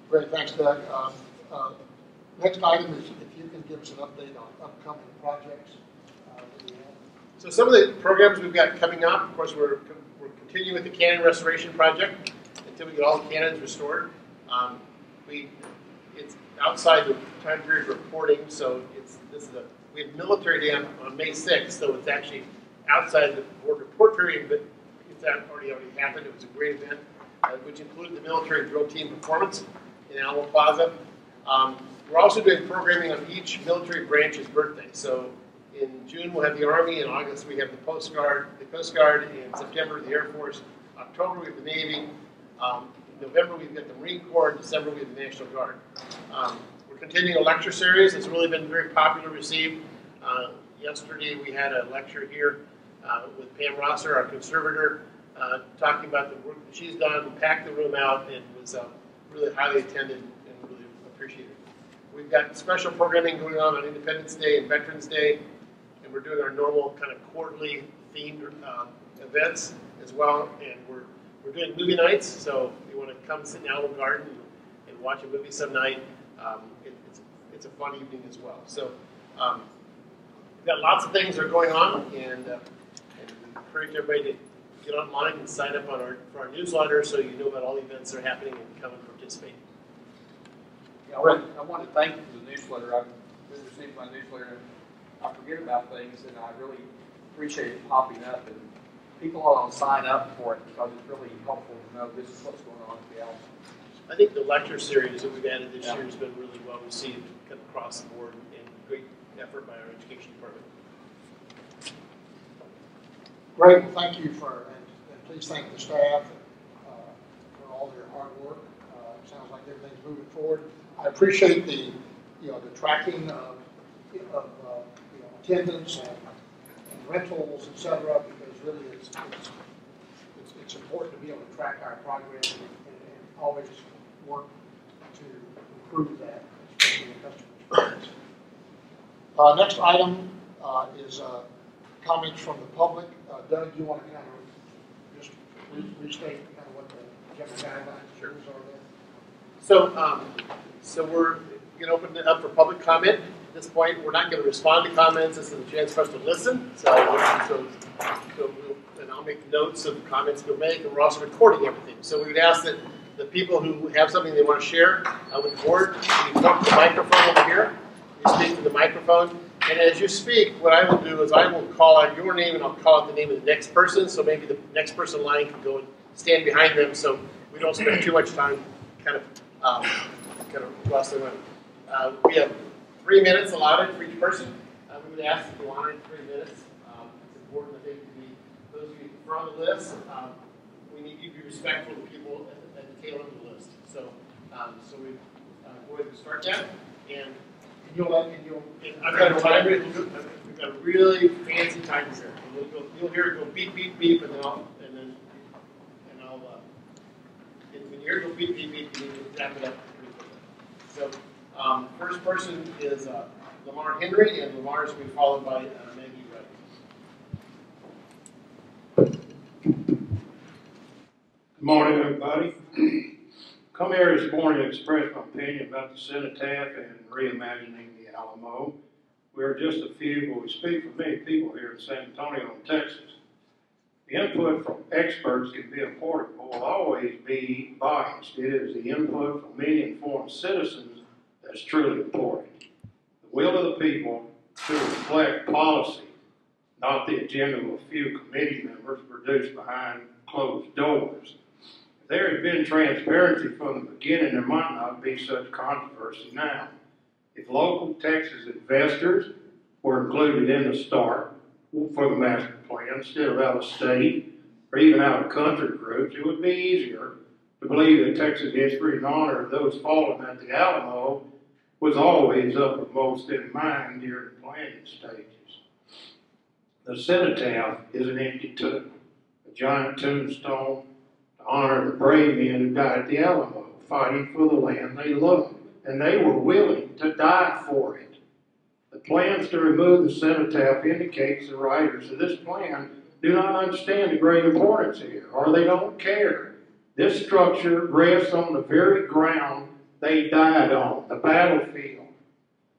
Great, thanks, Doug. Next item is if you can give us an update on upcoming projects. So some of the programs we've got coming up, of course, we're continuing with the cannon restoration project until we get all the cannons restored. It's outside the time period of reporting, so we have Military Day on May 6th, so it's actually outside the board report period, but if that already happened, it was a great event, which included the military drill team performance in Alamo Plaza. We're also doing programming on each military branch's birthday. So in June, we'll have the Army. In August, we have the Coast Guard. In September, the Air Force. October, we have the Navy. In November, we've got the Marine Corps. In December, we have the National Guard. We're continuing a lecture series. It's really been very popularly received. Yesterday, we had a lecture here with Pam Rosser, our conservator, talking about the work that she's done, packed the room out, and was really highly attended and really appreciated. We've got special programming going on Independence Day and Veterans Day, and we're doing our normal kind of quarterly themed events as well. And we're doing movie nights, so if you want to come sit in Alamo Garden and watch a movie some night, it's a fun evening as well. So we've got lots of things that are going on, and we encourage everybody to get online and sign up for our newsletter so you know about all the events that are happening and come and participate. I want to thank you for the newsletter. I've been receiving my newsletter, and I forget about things, and I really appreciate it popping up. And people ought to sign up for it because it's really helpful to know this is what's going on at the Alamo. I think the lecture series that we've added this year has been really well received across the board, and great effort by our education department. Great. Well, thank you and please thank the staff for all their hard work. Sounds like everything's moving forward. I appreciate the tracking of attendance and rentals, etc., because really it's important to be able to track our progress and always work to improve that, especially in the customer experience. Next item is comments from the public. Doug, do you want to kind of just restate kind of what the general guidelines are there? So, so we're going to open it up for public comment. At this point, we're not going to respond to comments. This is a chance for us to listen. So I'll make notes of the comments we'll make, and we're also recording everything. So we would ask that the people who have something they want to share with the board, you come to the microphone over here. You speak to the microphone. And as you speak, what I will do is I will call out your name, and I'll call out the name of the next person. So maybe the next person in line can go and stand behind them so we don't spend too much time kind of rustle around. We have 3 minutes allotted for each person. We would ask if you wanted 3 minutes. It's important, I think, to be those of you in front of the list. We need you to be respectful to people at the tail end of the list. So we go ahead and start that. And I've got a timer. We've got a really fancy timer here. You'll hear it go beep, beep, beep, and when you hear it go beep, beep, beep, you need to wrap it up pretty quickly. So, first person is Lamar Henry, and Lamar is going to be followed by Maggie Wright. Good morning, everybody. Come here this morning to express my opinion about the cenotaph and reimagining the Alamo. We are just a few, but we speak for many people here in San Antonio, Texas. The input from experts can be important, but will always be biased. It is the input from many informed citizens that's truly important. The will of the people should reflect policy, not the agenda of a few committee members, produced behind closed doors. If there had been transparency from the beginning, there might not be such controversy now. If local Texas investors were included in the start for the master plan, instead of out of state or even out of country groups, it would be easier to believe that Texas history in honor of those fallen at the Alamo was always uppermost in mind during the planning stages. The cenotaph is an empty tomb, a giant tombstone to honor the brave men who died at the Alamo, fighting for the land they loved, and they were willing to die for it. The plans to remove the cenotaph indicates the writers of this plan do not understand the great importance here, or they don't care. This structure rests on the very ground they died on, the battlefield.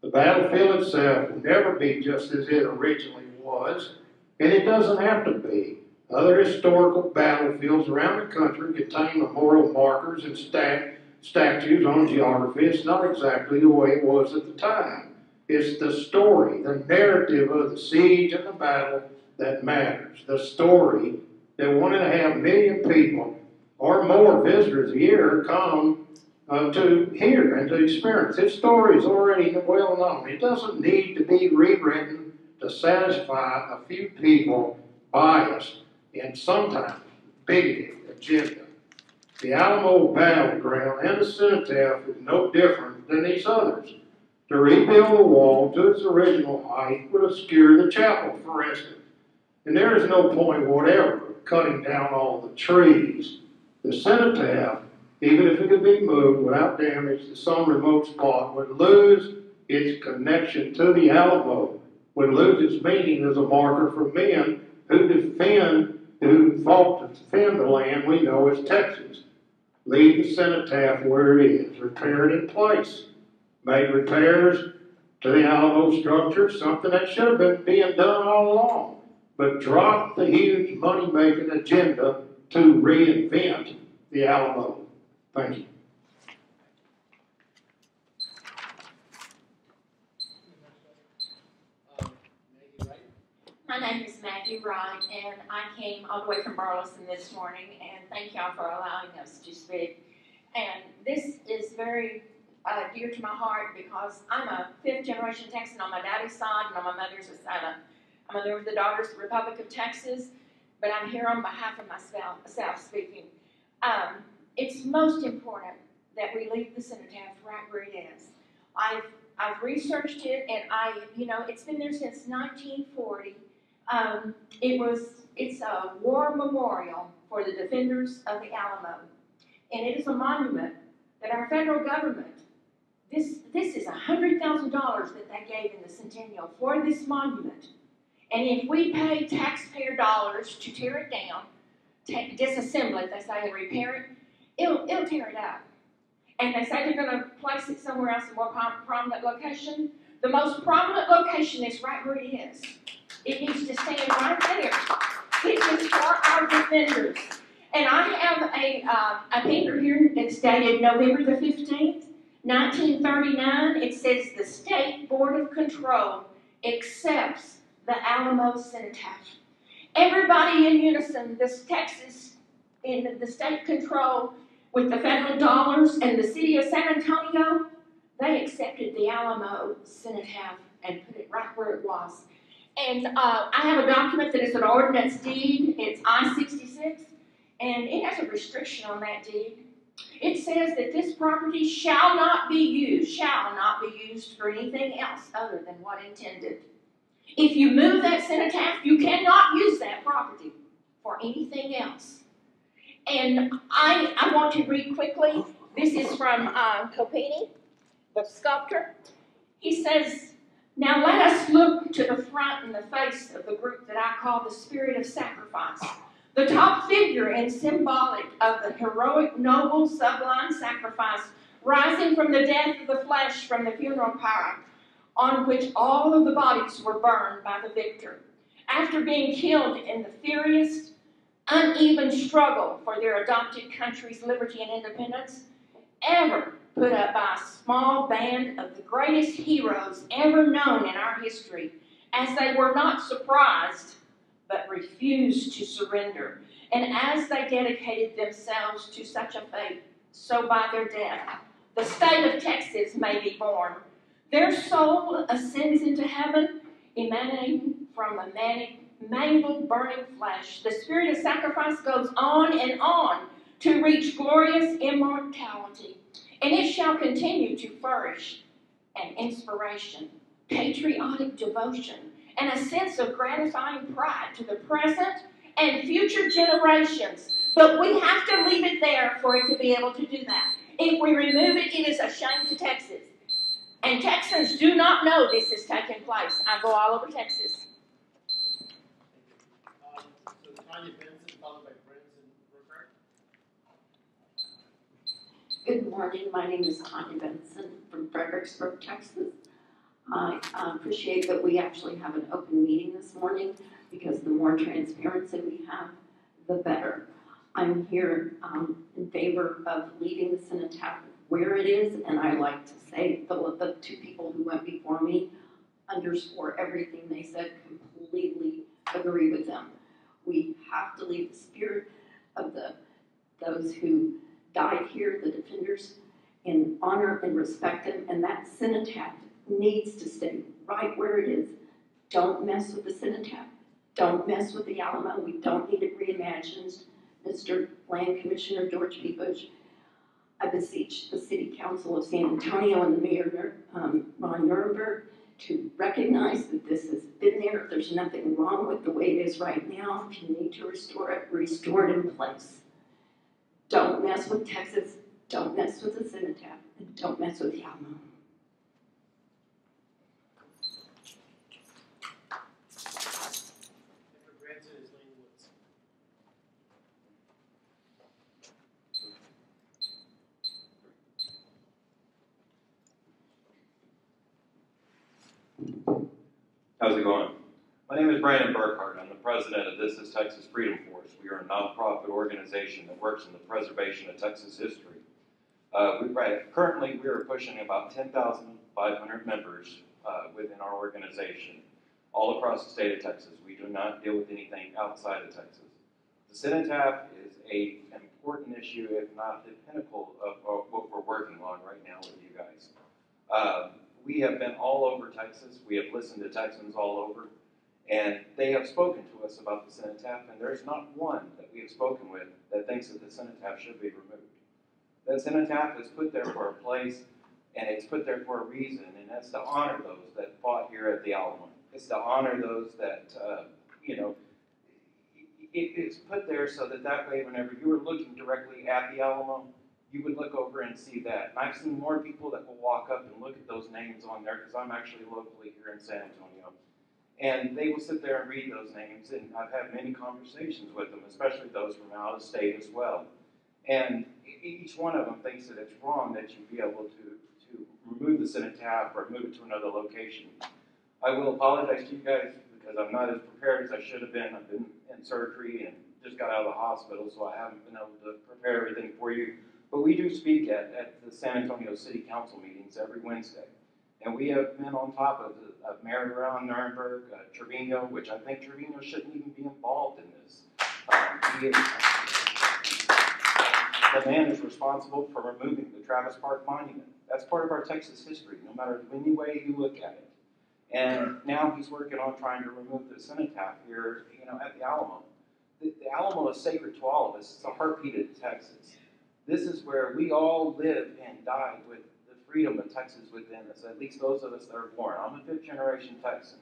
The battlefield itself will never be just as it originally was, and it doesn't have to be. Other historical battlefields around the country contain memorial markers and statues on geography. It's not exactly the way it was at the time. It's the story, the narrative of the siege and the battle that matters. The story that 1.5 million people or more visitors a year come to hear and to experience. This story is already well known. It doesn't need to be rewritten to satisfy a few people biased and sometimes bigoted agenda. The Alamo battleground and the cenotaph is no different than these others. To rebuild the wall to its original height would obscure the chapel, for instance. And there is no point whatever in cutting down all the trees. The cenotaph, even if it could be moved without damage to some remote spot, would lose its connection to the Alamo, would lose its meaning as a marker for men who fought to defend the land we know as Texas. Leave the cenotaph where it is, repair it in place. Make repairs to the Alamo structure, something that should have been being done all along, but drop the huge money-making agenda to reinvent the Alamo. Thank you. My name is Maggie Wright, and I came all the way from Burleson this morning, and thank y'all for allowing us to speak. And this is very dear to my heart because I'm a fifth-generation Texan on my daddy's side, and on my mother's side, I'm a member of the Daughters of Republic of Texas, but I'm here on behalf of myself speaking. It's most important that we leave the cenotaph right where it is. I've researched it, and it's been there since 1940. It's a war memorial for the defenders of the Alamo, and it is a monument that our federal government, this is $100,000 that they gave in the centennial for this monument. And if we pay taxpayer dollars to tear it down, disassemble it, they say, and repair it, it'll tear it up. And they say they're going to place it somewhere else, a more prominent location. The most prominent location is right where it is. It needs to stand right there. It is for our defenders. And I have a paper here that's dated November the 15th, 1939. It says the State Board of Control accepts the Alamo cenotaph. Everybody in unison, this Texas in the state control with the federal dollars and the city of San Antonio, they accepted the Alamo cenotaph and put it right where it was. And I have a document that is an ordinance deed. It's I-66, and it has a restriction on that deed. It says that this property shall not be used for anything else other than what intended. If you move that cenotaph, you cannot use that property for anything else. And I want to read quickly. This is from Copini, the sculptor. He says, "Now let us look to the front and the face of the group that I call the spirit of sacrifice, the top figure and symbolic of the heroic, noble, sublime sacrifice rising from the death of the flesh from the funeral pyre, on which all of the bodies were burned by the victor, after being killed in the furious, uneven struggle for their adopted country's liberty and independence, ever put up by a small band of the greatest heroes ever known in our history, as they were not surprised but refused to surrender. And as they dedicated themselves to such a faith, so by their death, the state of Texas may be born. Their soul ascends into heaven, emanating from the mangled, burning flesh. The spirit of sacrifice goes on and on to reach glorious immortality, and it shall continue to flourish an inspiration, patriotic devotion, and a sense of gratifying pride to the present and future generations. But we have to leave it there for it to be able to do that. If we remove it, it is a shame to Texas. And Texans do not know this is taking place. I go all over Texas. So Tanya Benson, followed by Brenton Brooker. Good morning. My name is Tanya Benson from Fredericksburg, Texas. I appreciate that we actually have an open meeting this morning, because the more transparency we have, the better. I'm here in favor of leaving the Senate Tavern where it is, and I like to say the two people who went before me underscore everything they said, completely agree with them. We have to leave the spirit of those who died here, the defenders, and honor and respect them, and that cenotaph needs to stay right where it is. Don't mess with the cenotaph. Don't mess with the Alamo. We don't need it reimagined. Mr. Land Commissioner George B. Bush, I beseech the City Council of San Antonio and the Mayor, Ron Nuremberg, to recognize that this has been there. There's nothing wrong with the way it is right now. If you need to restore it, restore it in place. Don't mess with Texas. Don't mess with the cenotaph. And don't mess with the Alamo. How's it going? My name is Brandon Burkhardt. I'm the president of This is Texas Freedom Force. We are a nonprofit organization that works in the preservation of Texas history. Currently, we are pushing about 10,500 members within our organization, all across the state of Texas. We do not deal with anything outside of Texas. The cenotaph is an important issue, if not the pinnacle of what we're working on right now with you guys. We have been all over Texas. We have listened to Texans all over, and they have spoken to us about the cenotaph, and there's not one that we have spoken with that thinks that the cenotaph should be removed. That cenotaph is put there for a place, and it's put there for a reason, and that's to honor those that fought here at the Alamo. It's to honor those that, it's put there so that that way whenever you were looking directly at the Alamo, you would look over and see that. And I've seen more people that will walk up and look at those names on there, because I'm actually locally here in San Antonio. And they will sit there and read those names, and I've had many conversations with them, especially those from out of state as well. And each one of them thinks that it's wrong that you be able to remove the cenotaph or move it to another location. I will apologize to you guys because I'm not as prepared as I should have been. I've been in surgery and just got out of the hospital, so I haven't been able to prepare everything for you. But we do speak at the San Antonio City Council meetings every Wednesday. And we have been on top of Mary Ron Nuremberg, Treviño, which I think Treviño shouldn't even be involved in this. The man is responsible for removing the Travis Park Monument. That's part of our Texas history, no matter any way you look at it. And now he's working on trying to remove the cenotaph here, at the Alamo. The Alamo is sacred to all of us. It's the heartbeat of Texas. This is where we all live and die with the freedom of Texas within us, at least those of us that are born. I'm a fifth-generation Texan.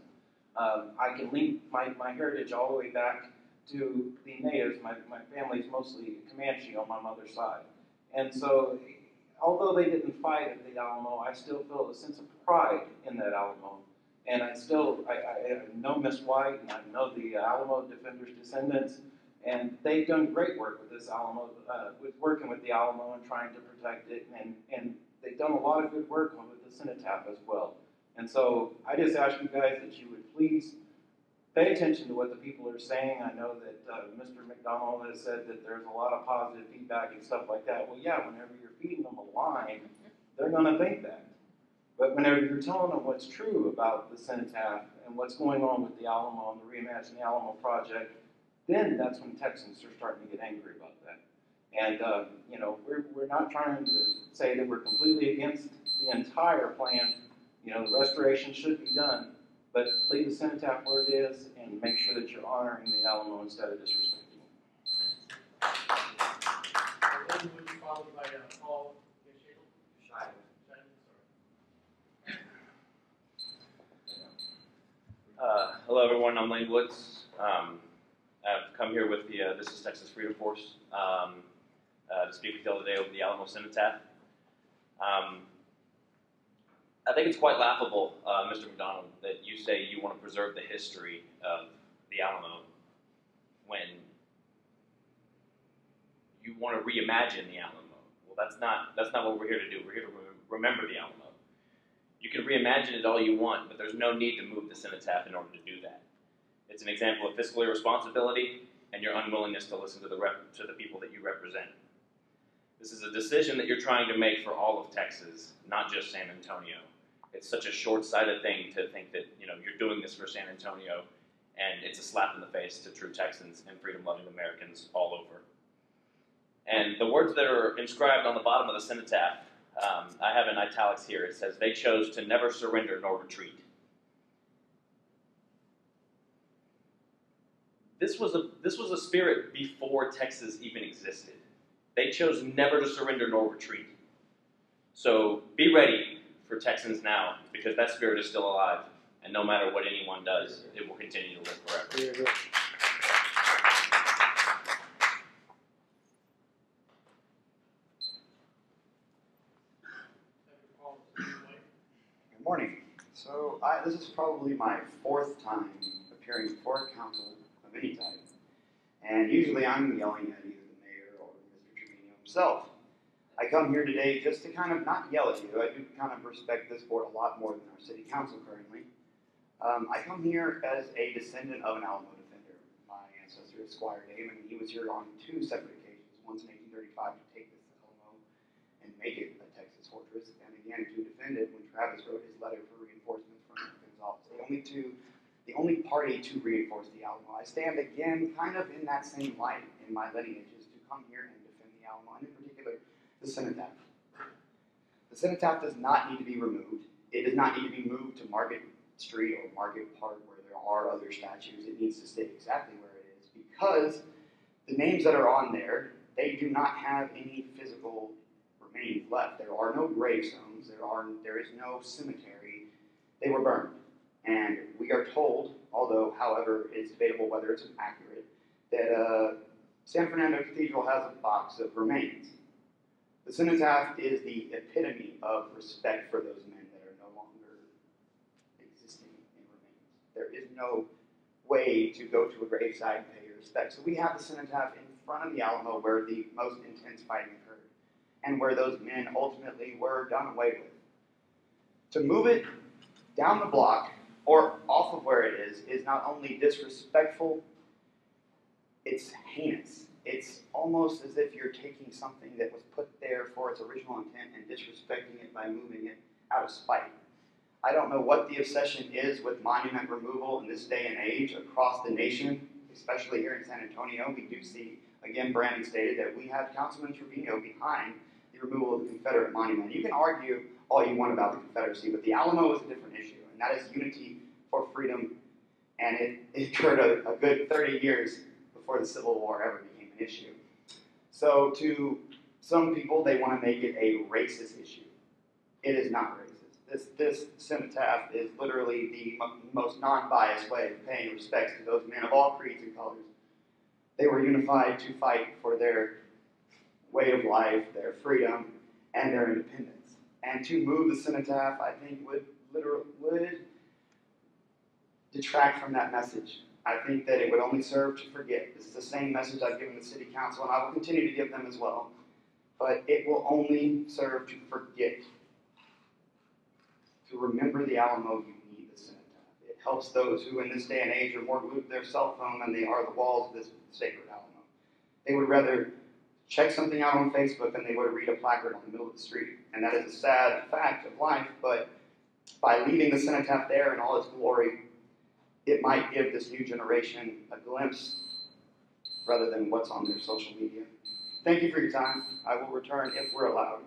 I can link my heritage all the way back to the natives. My family's mostly Comanche on my mother's side. And so, although they didn't fight at the Alamo, I still feel a sense of pride in that Alamo. And I know Miss White, and I know the Alamo Defender Descendants. And they've done great work with this Alamo, with working with the Alamo and trying to protect it. And they've done a lot of good work with the cenotaph as well. And so I just ask you guys that you would please pay attention to what the people are saying. I know that Mr. McDonald has said that there's a lot of positive feedback and stuff like that. Well, yeah, whenever you're feeding them a line, they're going to think that. But whenever you're telling them what's true about the cenotaph and what's going on with the Alamo and the Reimagining Alamo project, then that's when Texans are starting to get angry about that. And you know, we're not trying to say that we're completely against the entire plan. You know, the restoration should be done, but leave the cenotaph where it is and make sure that you're honoring the Alamo instead of disrespecting it. Followed by Paul Shiner. Hello, everyone. I'm Lane Woods. I've come here with the This is Texas Freedom Force to speak with you all today over the Alamo cenotaph. I think it's quite laughable, Mr. McDonald, that you say you want to preserve the history of the Alamo when you want to reimagine the Alamo. Well, that's not what we're here to do. We're here to remember the Alamo. You can reimagine it all you want, but there's no need to move the cenotaph in order to do that. It's an example of fiscal irresponsibility and your unwillingness to listen to the people that you represent. This is a decision that you're trying to make for all of Texas, not just San Antonio. It's such a short-sighted thing to think that, you know, you're doing this for San Antonio, and it's a slap in the face to true Texans and freedom-loving Americans all over. And the words that are inscribed on the bottom of the cenotaph, I have in italics here. It says, "They chose to never surrender nor retreat." This was a spirit before Texas even existed. They chose never to surrender nor retreat. So be ready for Texans now, because that spirit is still alive, and no matter what anyone does, it will continue to live forever. Good morning. So this is probably my fourth time appearing before a council of any type, and usually I'm yelling at you. Himself. I come here today just to kind of not yell at you. I do kind of respect this board a lot more than our city council currently. I come here as a descendant of an Alamo defender. My ancestor is Squire Damon, and he was here on two separate occasions, once in 1835 to take this Alamo and make it a Texas fortress, and again to defend it when Travis wrote his letter for reinforcements from Gonzales. The only party to reinforce the Alamo. I stand again kind of in that same light in my lineage is to come here and Alamo, and in particular, the cenotaph. The cenotaph does not need to be removed. It does not need to be moved to Market Street or Market Park where there are other statues. It needs to stay exactly where it is because the names that are on there, they do not have any physical remains left. There are no gravestones. There is no cemetery. They were burned. And we are told, although, however, it's debatable whether it's accurate, that San Fernando Cathedral has a box of remains. The cenotaph is the epitome of respect for those men that are no longer existing in remains. There is no way to go to a graveside and pay your respect. So we have the cenotaph in front of the Alamo where the most intense fighting occurred and where those men ultimately were done away with. To move it down the block or off of where it is not only disrespectful, it's heinous. It's almost as if you're taking something that was put there for its original intent and disrespecting it by moving it out of spite. I don't know what the obsession is with monument removal in this day and age across the nation, especially here in San Antonio. We do see, again, Brandon stated that we have Councilman Treviño behind the removal of the Confederate monument. You can argue all you want about the Confederacy, but the Alamo is a different issue, and that is unity for freedom, and it occurred a good 30 years before the Civil War ever became an issue. So to some people, they want to make it a racist issue. It is not racist. This cenotaph is literally the most non-biased way of paying respects to those men of all creeds and colors. They were unified to fight for their way of life, their freedom, and their independence. And to move the cenotaph, I think, would detract from that message. I think that it would only serve to forget. This is the same message I've given the city council, and I will continue to give them as well. But it will only serve to forget. To remember the Alamo, you need the cenotaph. It helps those who, in this day and age, are more glued to their cell phone than they are the walls of this sacred Alamo. They would rather check something out on Facebook than they would read a placard on the middle of the street. And that is a sad fact of life, but by leaving the cenotaph there in all its glory, it might give this new generation a glimpse rather than what's on their social media. Thank you for your time. I will return if we're allowed.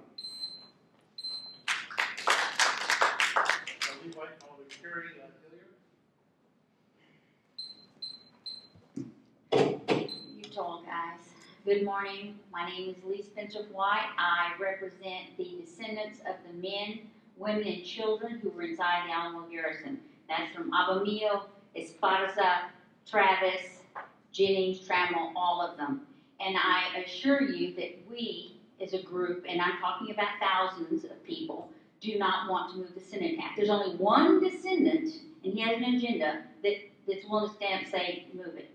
Utah guys. Good morning. My name is Lee Spencer White. I represent the descendants of the men, women, and children who were inside the Alamo garrison. That's from Abomio, Esparza, Travis, Jennings, Trammell, all of them. And I assure you that we, as a group, and I'm talking about thousands of people, do not want to move the cenotaph. There's only one descendant, and he has an agenda, that's willing to stand up and say, move it.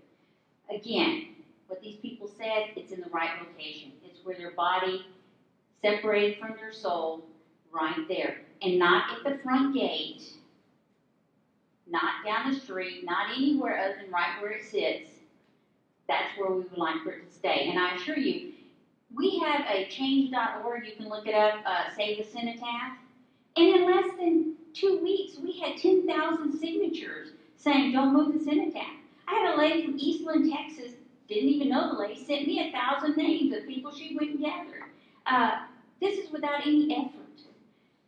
Again, what these people said, it's in the right location. It's where their body separated from their soul, right there. And not at the front gate, not down the street, not anywhere other than right where it sits. That's where we would like for it to stay. And I assure you, we have a change.org, you can look it up, Save the Cenotaph. And in less than 2 weeks, we had 10,000 signatures saying, don't move the cenotaph. I had a lady from Eastland, Texas, didn't even know the lady, sent me 1,000 names of people she went and gathered. This is without any effort.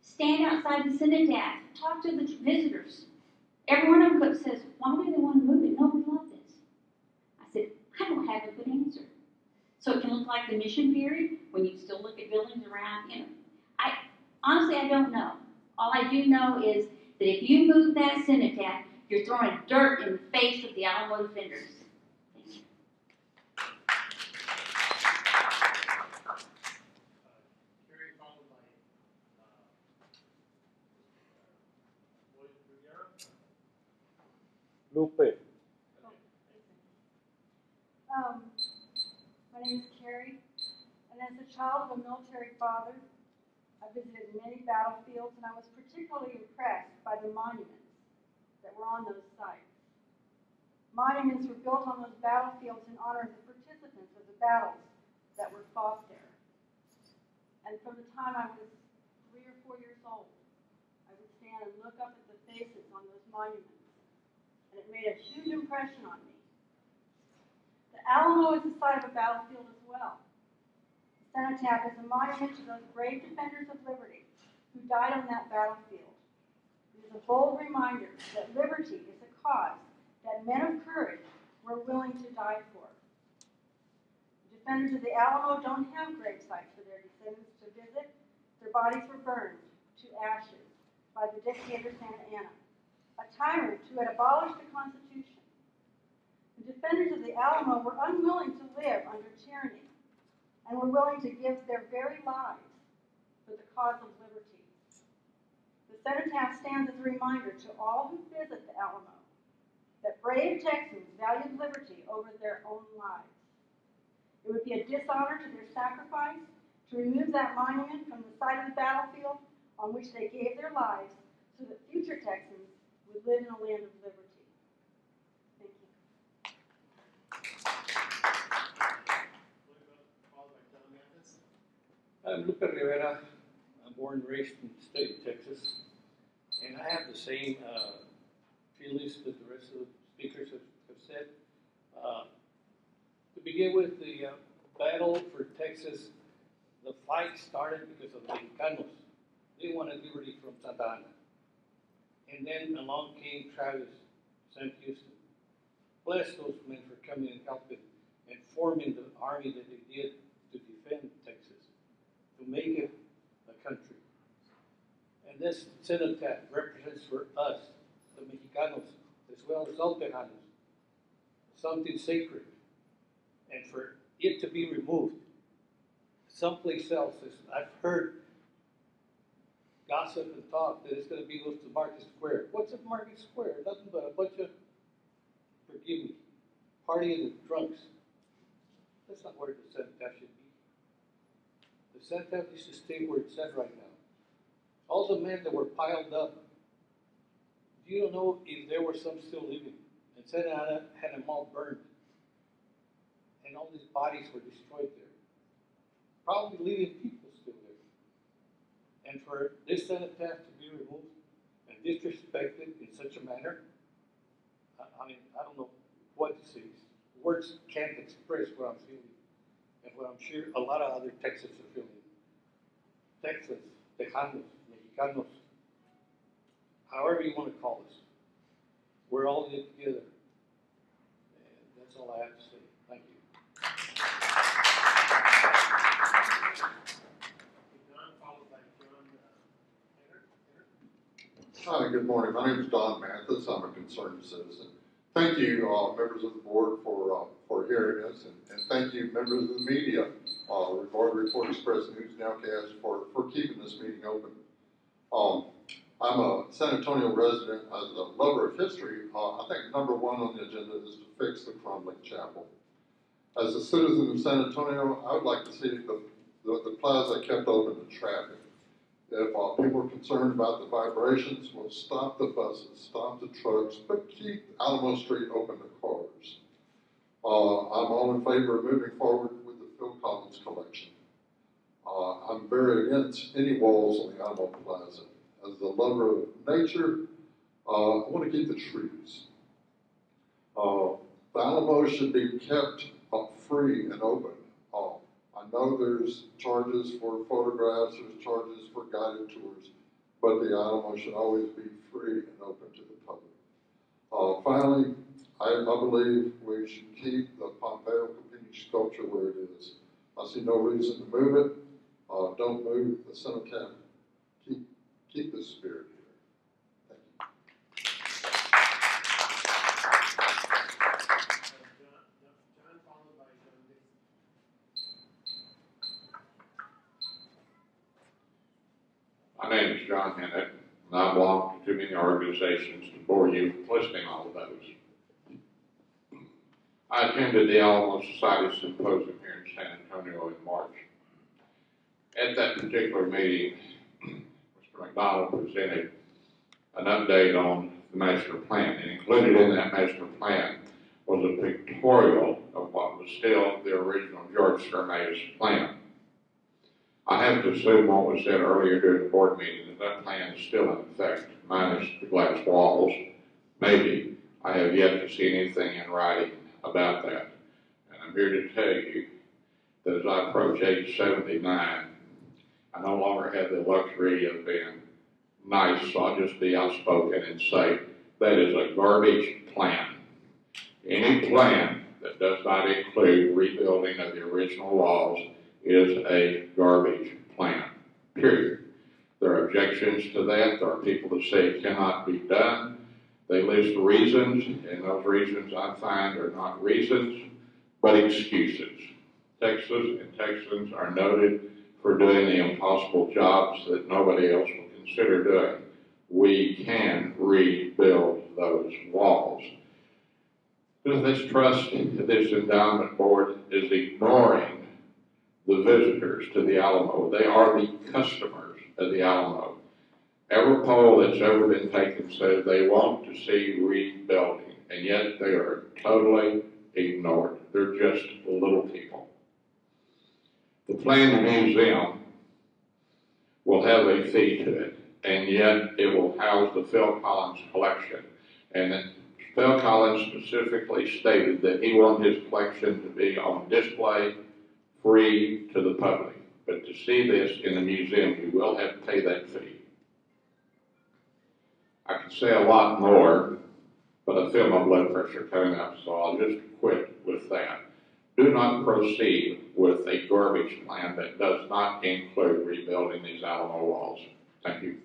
Stand outside the cenotaph, talk to the visitors. Every one of them says, why do they want to move it? No, we love this. I said, I don't have a good answer. So it can look like the mission period when you still look at buildings around, you know. Honestly, I don't know. All I do know is that if you move that cenotaph, you're throwing dirt in the face of the Alamo Defenders. Thank you. Lupe. My name is Carey, and as a child of a military father, I visited many battlefields, and I was particularly impressed by the monuments that were on those sites. Monuments were built on those battlefields in honor of the participants of the battles that were fought there. And from the time I was 3 or 4 years old, I would stand and look up at the faces on those monuments. And it made a huge impression on me. The Alamo is the site of a battlefield as well. The cenotaph is a monument to those brave defenders of liberty who died on that battlefield. It is a bold reminder that liberty is a cause that men of courage were willing to die for. The defenders of the Alamo don't have grave sites for their descendants to visit. Their bodies were burned to ashes by the dictator Santa Anna, a tyrant who had abolished the Constitution. The defenders of the Alamo were unwilling to live under tyranny and were willing to give their very lives for the cause of liberty. The cenotaph stands as a reminder to all who visit the Alamo that brave Texans valued liberty over their own lives. It would be a dishonor to their sacrifice to remove that monument from the site of the battlefield on which they gave their lives so that future Texans we live in a land of liberty. Thank you. I'm Lupe Rivera. I'm born and raised in the state of Texas. And I have the same feelings that the rest of the speakers have said. To begin with, the battle for Texas, the fight started because of the Mexicanos. They wanted liberty from Santa Ana. And then along came Travis, Sam Houston. Bless those men for coming and helping and forming the army that they did to defend Texas, to make it a country. And this cenotaph represents for us, the Mexicanos, as well as all Tejanos, something sacred. And for it to be removed someplace else, as I've heard gossip and talk that it's going to be close to Market Square. What's a Market Square? Nothing but a bunch of, forgive me, partying and drunks. That's not where the cenotaph should be. The cenotaph needs to stay where it's at right now. All the men that were piled up, you don't know if there were some still living. And Santa Ana had them all burned. And all these bodies were destroyed there. Probably leaving people. And for this cenotaph to be removed, disrespected in such a manner, I mean, I don't know what to say. Words can't express what I'm feeling and what I'm sure a lot of other Texans are feeling. Texas, Tejanos, Mexicanos, however you want to call us, we're all in it together. And that's all I have to say. Thank you. Hi, good morning. My name is Don Mathis. I'm a concerned citizen. Thank you, members of the board, for hearing us, and thank you, members of the media, Board Report Express News Nowcast, for keeping this meeting open. I'm a San Antonio resident. As a lover of history, I think number one on the agenda is to fix the crumbling chapel. As a citizen of San Antonio, I would like to see the plaza kept open to traffic. If people are concerned about the vibrations, well, stop the buses, stop the trucks, but keep Alamo Street open to cars. I'm all in favor of moving forward with the Phil Collins collection. I'm very against any walls on the Alamo Plaza. As a lover of nature, I want to keep the trees. The Alamo should be kept free and open. I know there's charges for photographs, there's charges for guided tours, but the Alamo should always be free and open to the public. Finally, I believe we should keep the Pompeo Campini sculpture where it is. I see no reason to move it. Don't move the cenotaph. Keep the spirit here. Thank you. My name is John Hennett, and I belong to too many organizations to bore you with listing all of those. I attended the Alamo Society Symposium here in San Antonio in March. At that particular meeting, Mr. McDonald presented an update on the master plan, and included in that master plan was a pictorial of what was still the original George Cerna's plan. I have to assume what was said earlier during the board meeting, that that plan is still in effect, minus the glass walls. Maybe. I have yet to see anything in writing about that. And I'm here to tell you that as I approach age 79, I no longer have the luxury of being nice, so I'll just be outspoken and say, that is a garbage plan. Any plan that does not include rebuilding of the original walls is a garbage plan, period. There are objections to that. There are people that say it cannot be done. They list reasons, and those reasons I find are not reasons, but excuses. Texas and Texans are noted for doing the impossible jobs that nobody else will consider doing. We can rebuild those walls. This trust, this endowment board is ignoring the visitors to the Alamo. They are the customers of the Alamo. Every poll that's ever been taken says they want to see rebuilding, and yet they are totally ignored. They're just little people. The planned museum will have a fee to it, and yet it will house the Phil Collins collection. And Phil Collins specifically stated that he wanted his collection to be on display free to the public, but to see this in a museum, you will have to pay that fee. I could say a lot more, but I feel my blood pressure coming up, so I'll just quit with that. Do not proceed with a garbage plan that does not include rebuilding these Alamo walls. Thank you.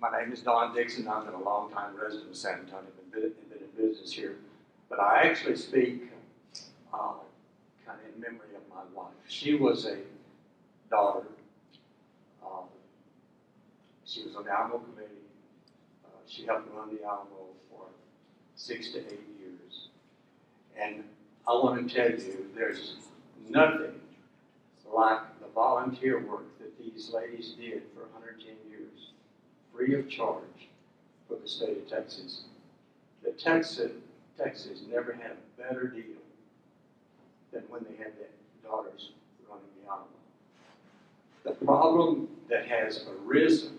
My name is Don Dixon. I've been a long-time resident of San Antonio and been in business here. But I actually speak kind of in memory of my wife. She was a daughter. She was on the Alamo committee. She helped run the Alamo for 6 to 8 years. And I want to tell you, there's nothing like the volunteer work that these ladies did for 110 years. Free of charge for the state of Texas. The Texan Texas never had a better deal than when they had that Daughters running the Alamo. The problem that has arisen,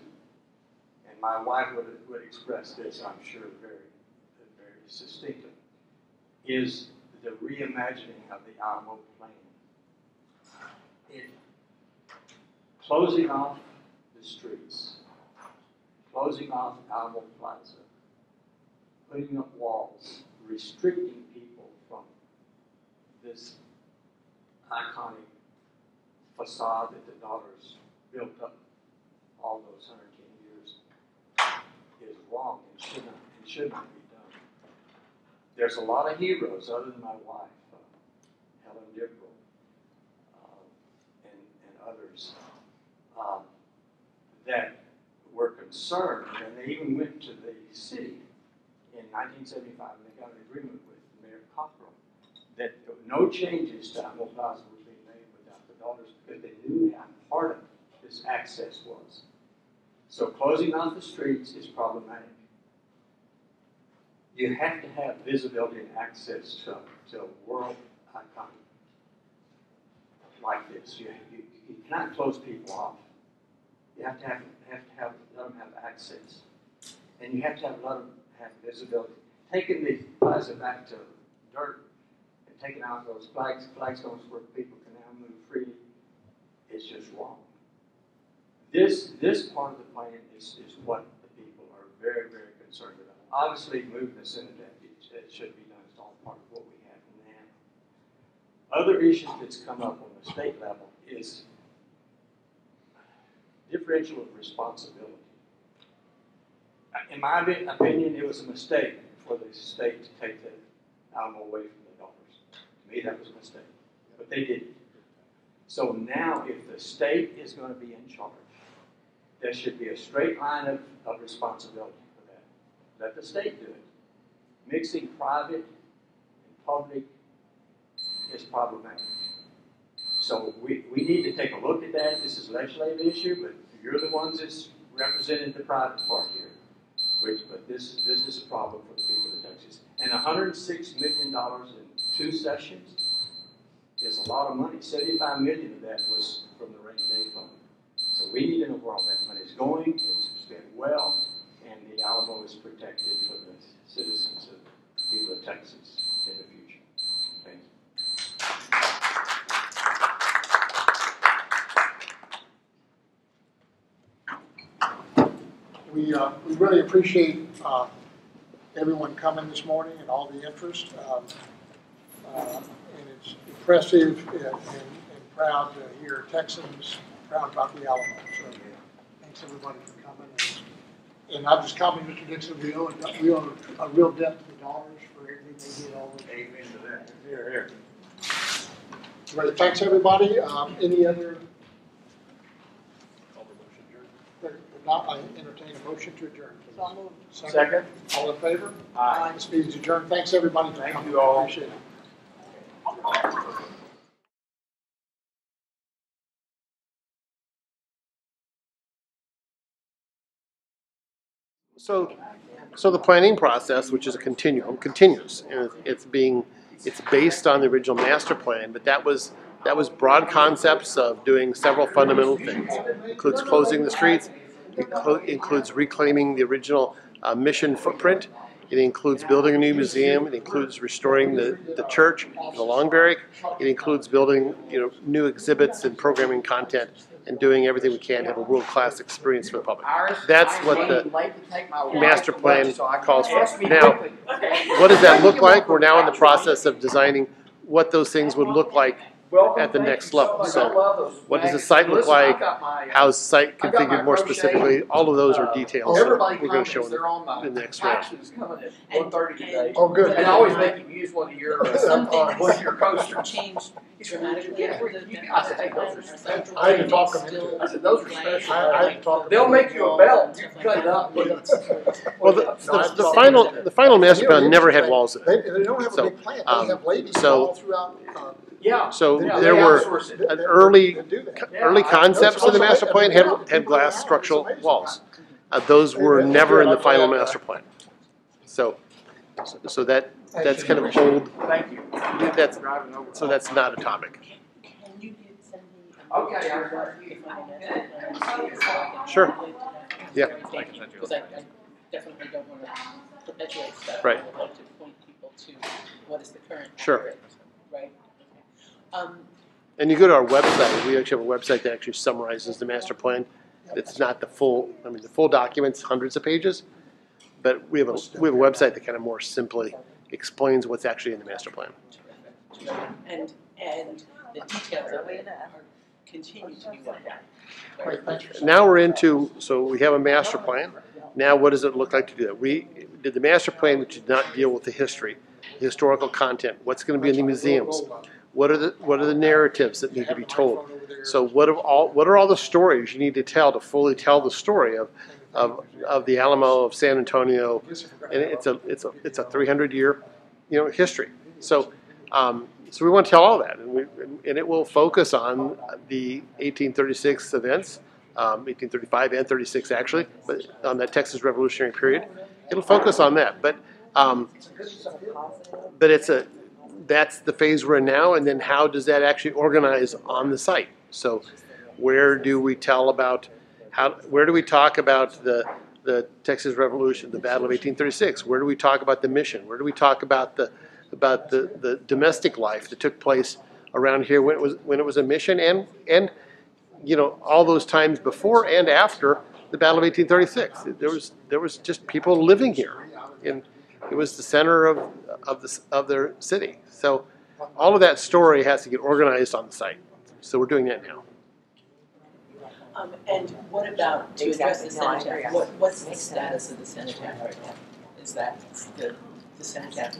and my wife would express this, I'm sure, very succinctly, is the reimagining of the Alamo plan. In closing off the streets, closing off Alamo Plaza, putting up walls, restricting people from this iconic facade that the Daughters built up all those 110 years is wrong and should not be done. There's a lot of heroes other than my wife, Helen Dibrow, and others that were concerned, and they even went to the city in 1975 and they got an agreement with Mayor Cockrell that no changes to Alamo Plaza would be made without the Daughters because they knew how important this access was. So closing off the streets is problematic. You have to have visibility and access to a world icon like this. You cannot close people off. You have to let them have access, and you have to let them have visibility. Taking the plaza back to dirt and taking out those flagstones where people can now move freely is just wrong. This part of the plan is what the people are very concerned about. Obviously, moving the synagogue, it should be done. It's all part of what we have now. Other issues that's come up on the state level is differential of responsibility. In my opinion, it was a mistake for the state to take the Alamo away from the Daughters. To me, that was a mistake, but they didn't. So now, if the state is going to be in charge, there should be a straight line of responsibility for that. Let the state do it. Mixing private and public is problematic. So we need to take a look at that. This is a legislative issue, but you're the ones that's representing the private part here. But this is a problem for the people of Texas. And $106 million in 2 sessions is a lot of money. $75 million of that was from the rainy day fund. So we need to know where all that money is going. It's spent well, and the Alamo is protected for the citizens of the people of Texas in the future. Thank you. We really appreciate everyone coming this morning and all the interest. And it's impressive and proud to hear Texans proud about the Alamo. So thanks everybody for coming. And I just copied Mr. Dixon. We owe a real debt to the Daughters for everything they did all the Amen to that. Here, here. Thanks everybody. Any other? I entertain a motion to adjourn. So moved. Second. All in favor? Aye. This meeting is adjourned. Thanks, everybody. Thank you all. Appreciate it. So the planning process, which is a continuum, continues, and it's based on the original master plan, but that was broad concepts of doing several fundamental things. It includes closing the streets. It includes reclaiming the original mission footprint. It includes building a new museum. It includes restoring the church, the Longberry. It includes building new exhibits and programming content and doing everything we can to have a world-class experience for the public. That's what the master plan calls for. Now, what does that look like? We're now in the process of designing what those things would look like at the next level. So what does the site look like? How's the site configured more specifically? All of those are details that we're going to show in the next round. Oh, good. And always make you use one of your coasters. I had to talk them into it. I said, those are special. They'll make you a belt. You cut it up. Well, the final master plan never had walls in it. They don't have a big plant. They have ladies all throughout. Yeah. So there were early concepts of the master plan had glass structural walls. Those were never in the final master plan. So that That's kind of old. Thank you. That's, so that's not atomic. Can you send me? Okay. Sure. Yeah. I can send you. Because I definitely don't want to perpetuate stuff. Right. I want to point people to what is the current. Sure. Right. And you go to our website. We actually have a website that actually summarizes the master plan. It's not the full. I mean, the full document's hundreds of pages, but we have a website that kind of more simply explains what's actually in the master plan. And the details of it continue to be worked out. Now we're into, so we have a master plan. Now what does it look like to do that? We did the master plan, which did not deal with the history, the historical content, what's going to be in the museums, what are the narratives that need to be told. So what are all the stories you need to tell to fully tell the story of the Alamo, of San Antonio, and it's a 300-year, history. So so we want to tell all that, and it will focus on the 1836 events, 1835 and 36 actually, but on that Texas Revolutionary period, it'll focus on that. But that's the phase we're in now, and then how does that actually organize on the site? So where do we tell about? Where do we talk about the Texas Revolution, the Battle of 1836? Where do we talk about the mission? Where do we talk about the domestic life that took place around here when it was a mission and all those times before and after the Battle of 1836? There was just people living here, and it was the center of their city. So all of that story has to get organized on the site. So we're doing that now. And what about to address the cenotaph? No, what's the status of the cenotaph right now? Is that the cenotaph?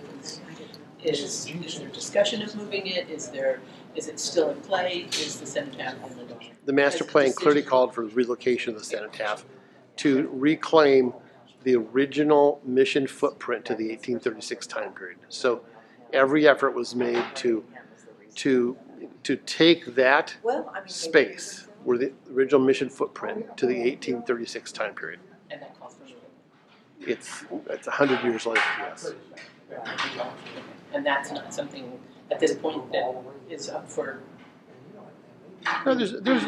Is there discussion of moving it? Is it still in play? Is the cenotaph in the door? The master plan clearly called for relocation of the cenotaph to reclaim the original mission footprint to the 1836 time period. So every effort was made to take that space, were the original mission footprint to the 1836 time period. And that cost us? It's 100 years later, yes. And that's not something at this point that is up for... No, there's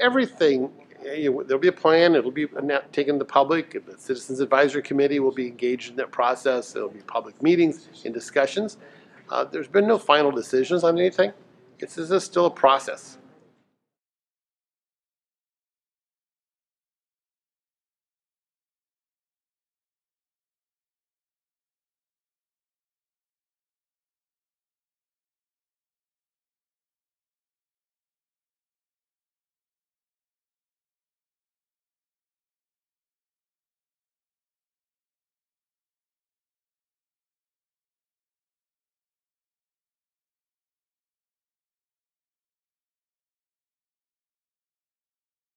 everything. There'll be a plan. It'll be taken to the public. The Citizens Advisory Committee will be engaged in that process. There'll be public meetings and discussions. There's been no final decisions on anything. This is still a process.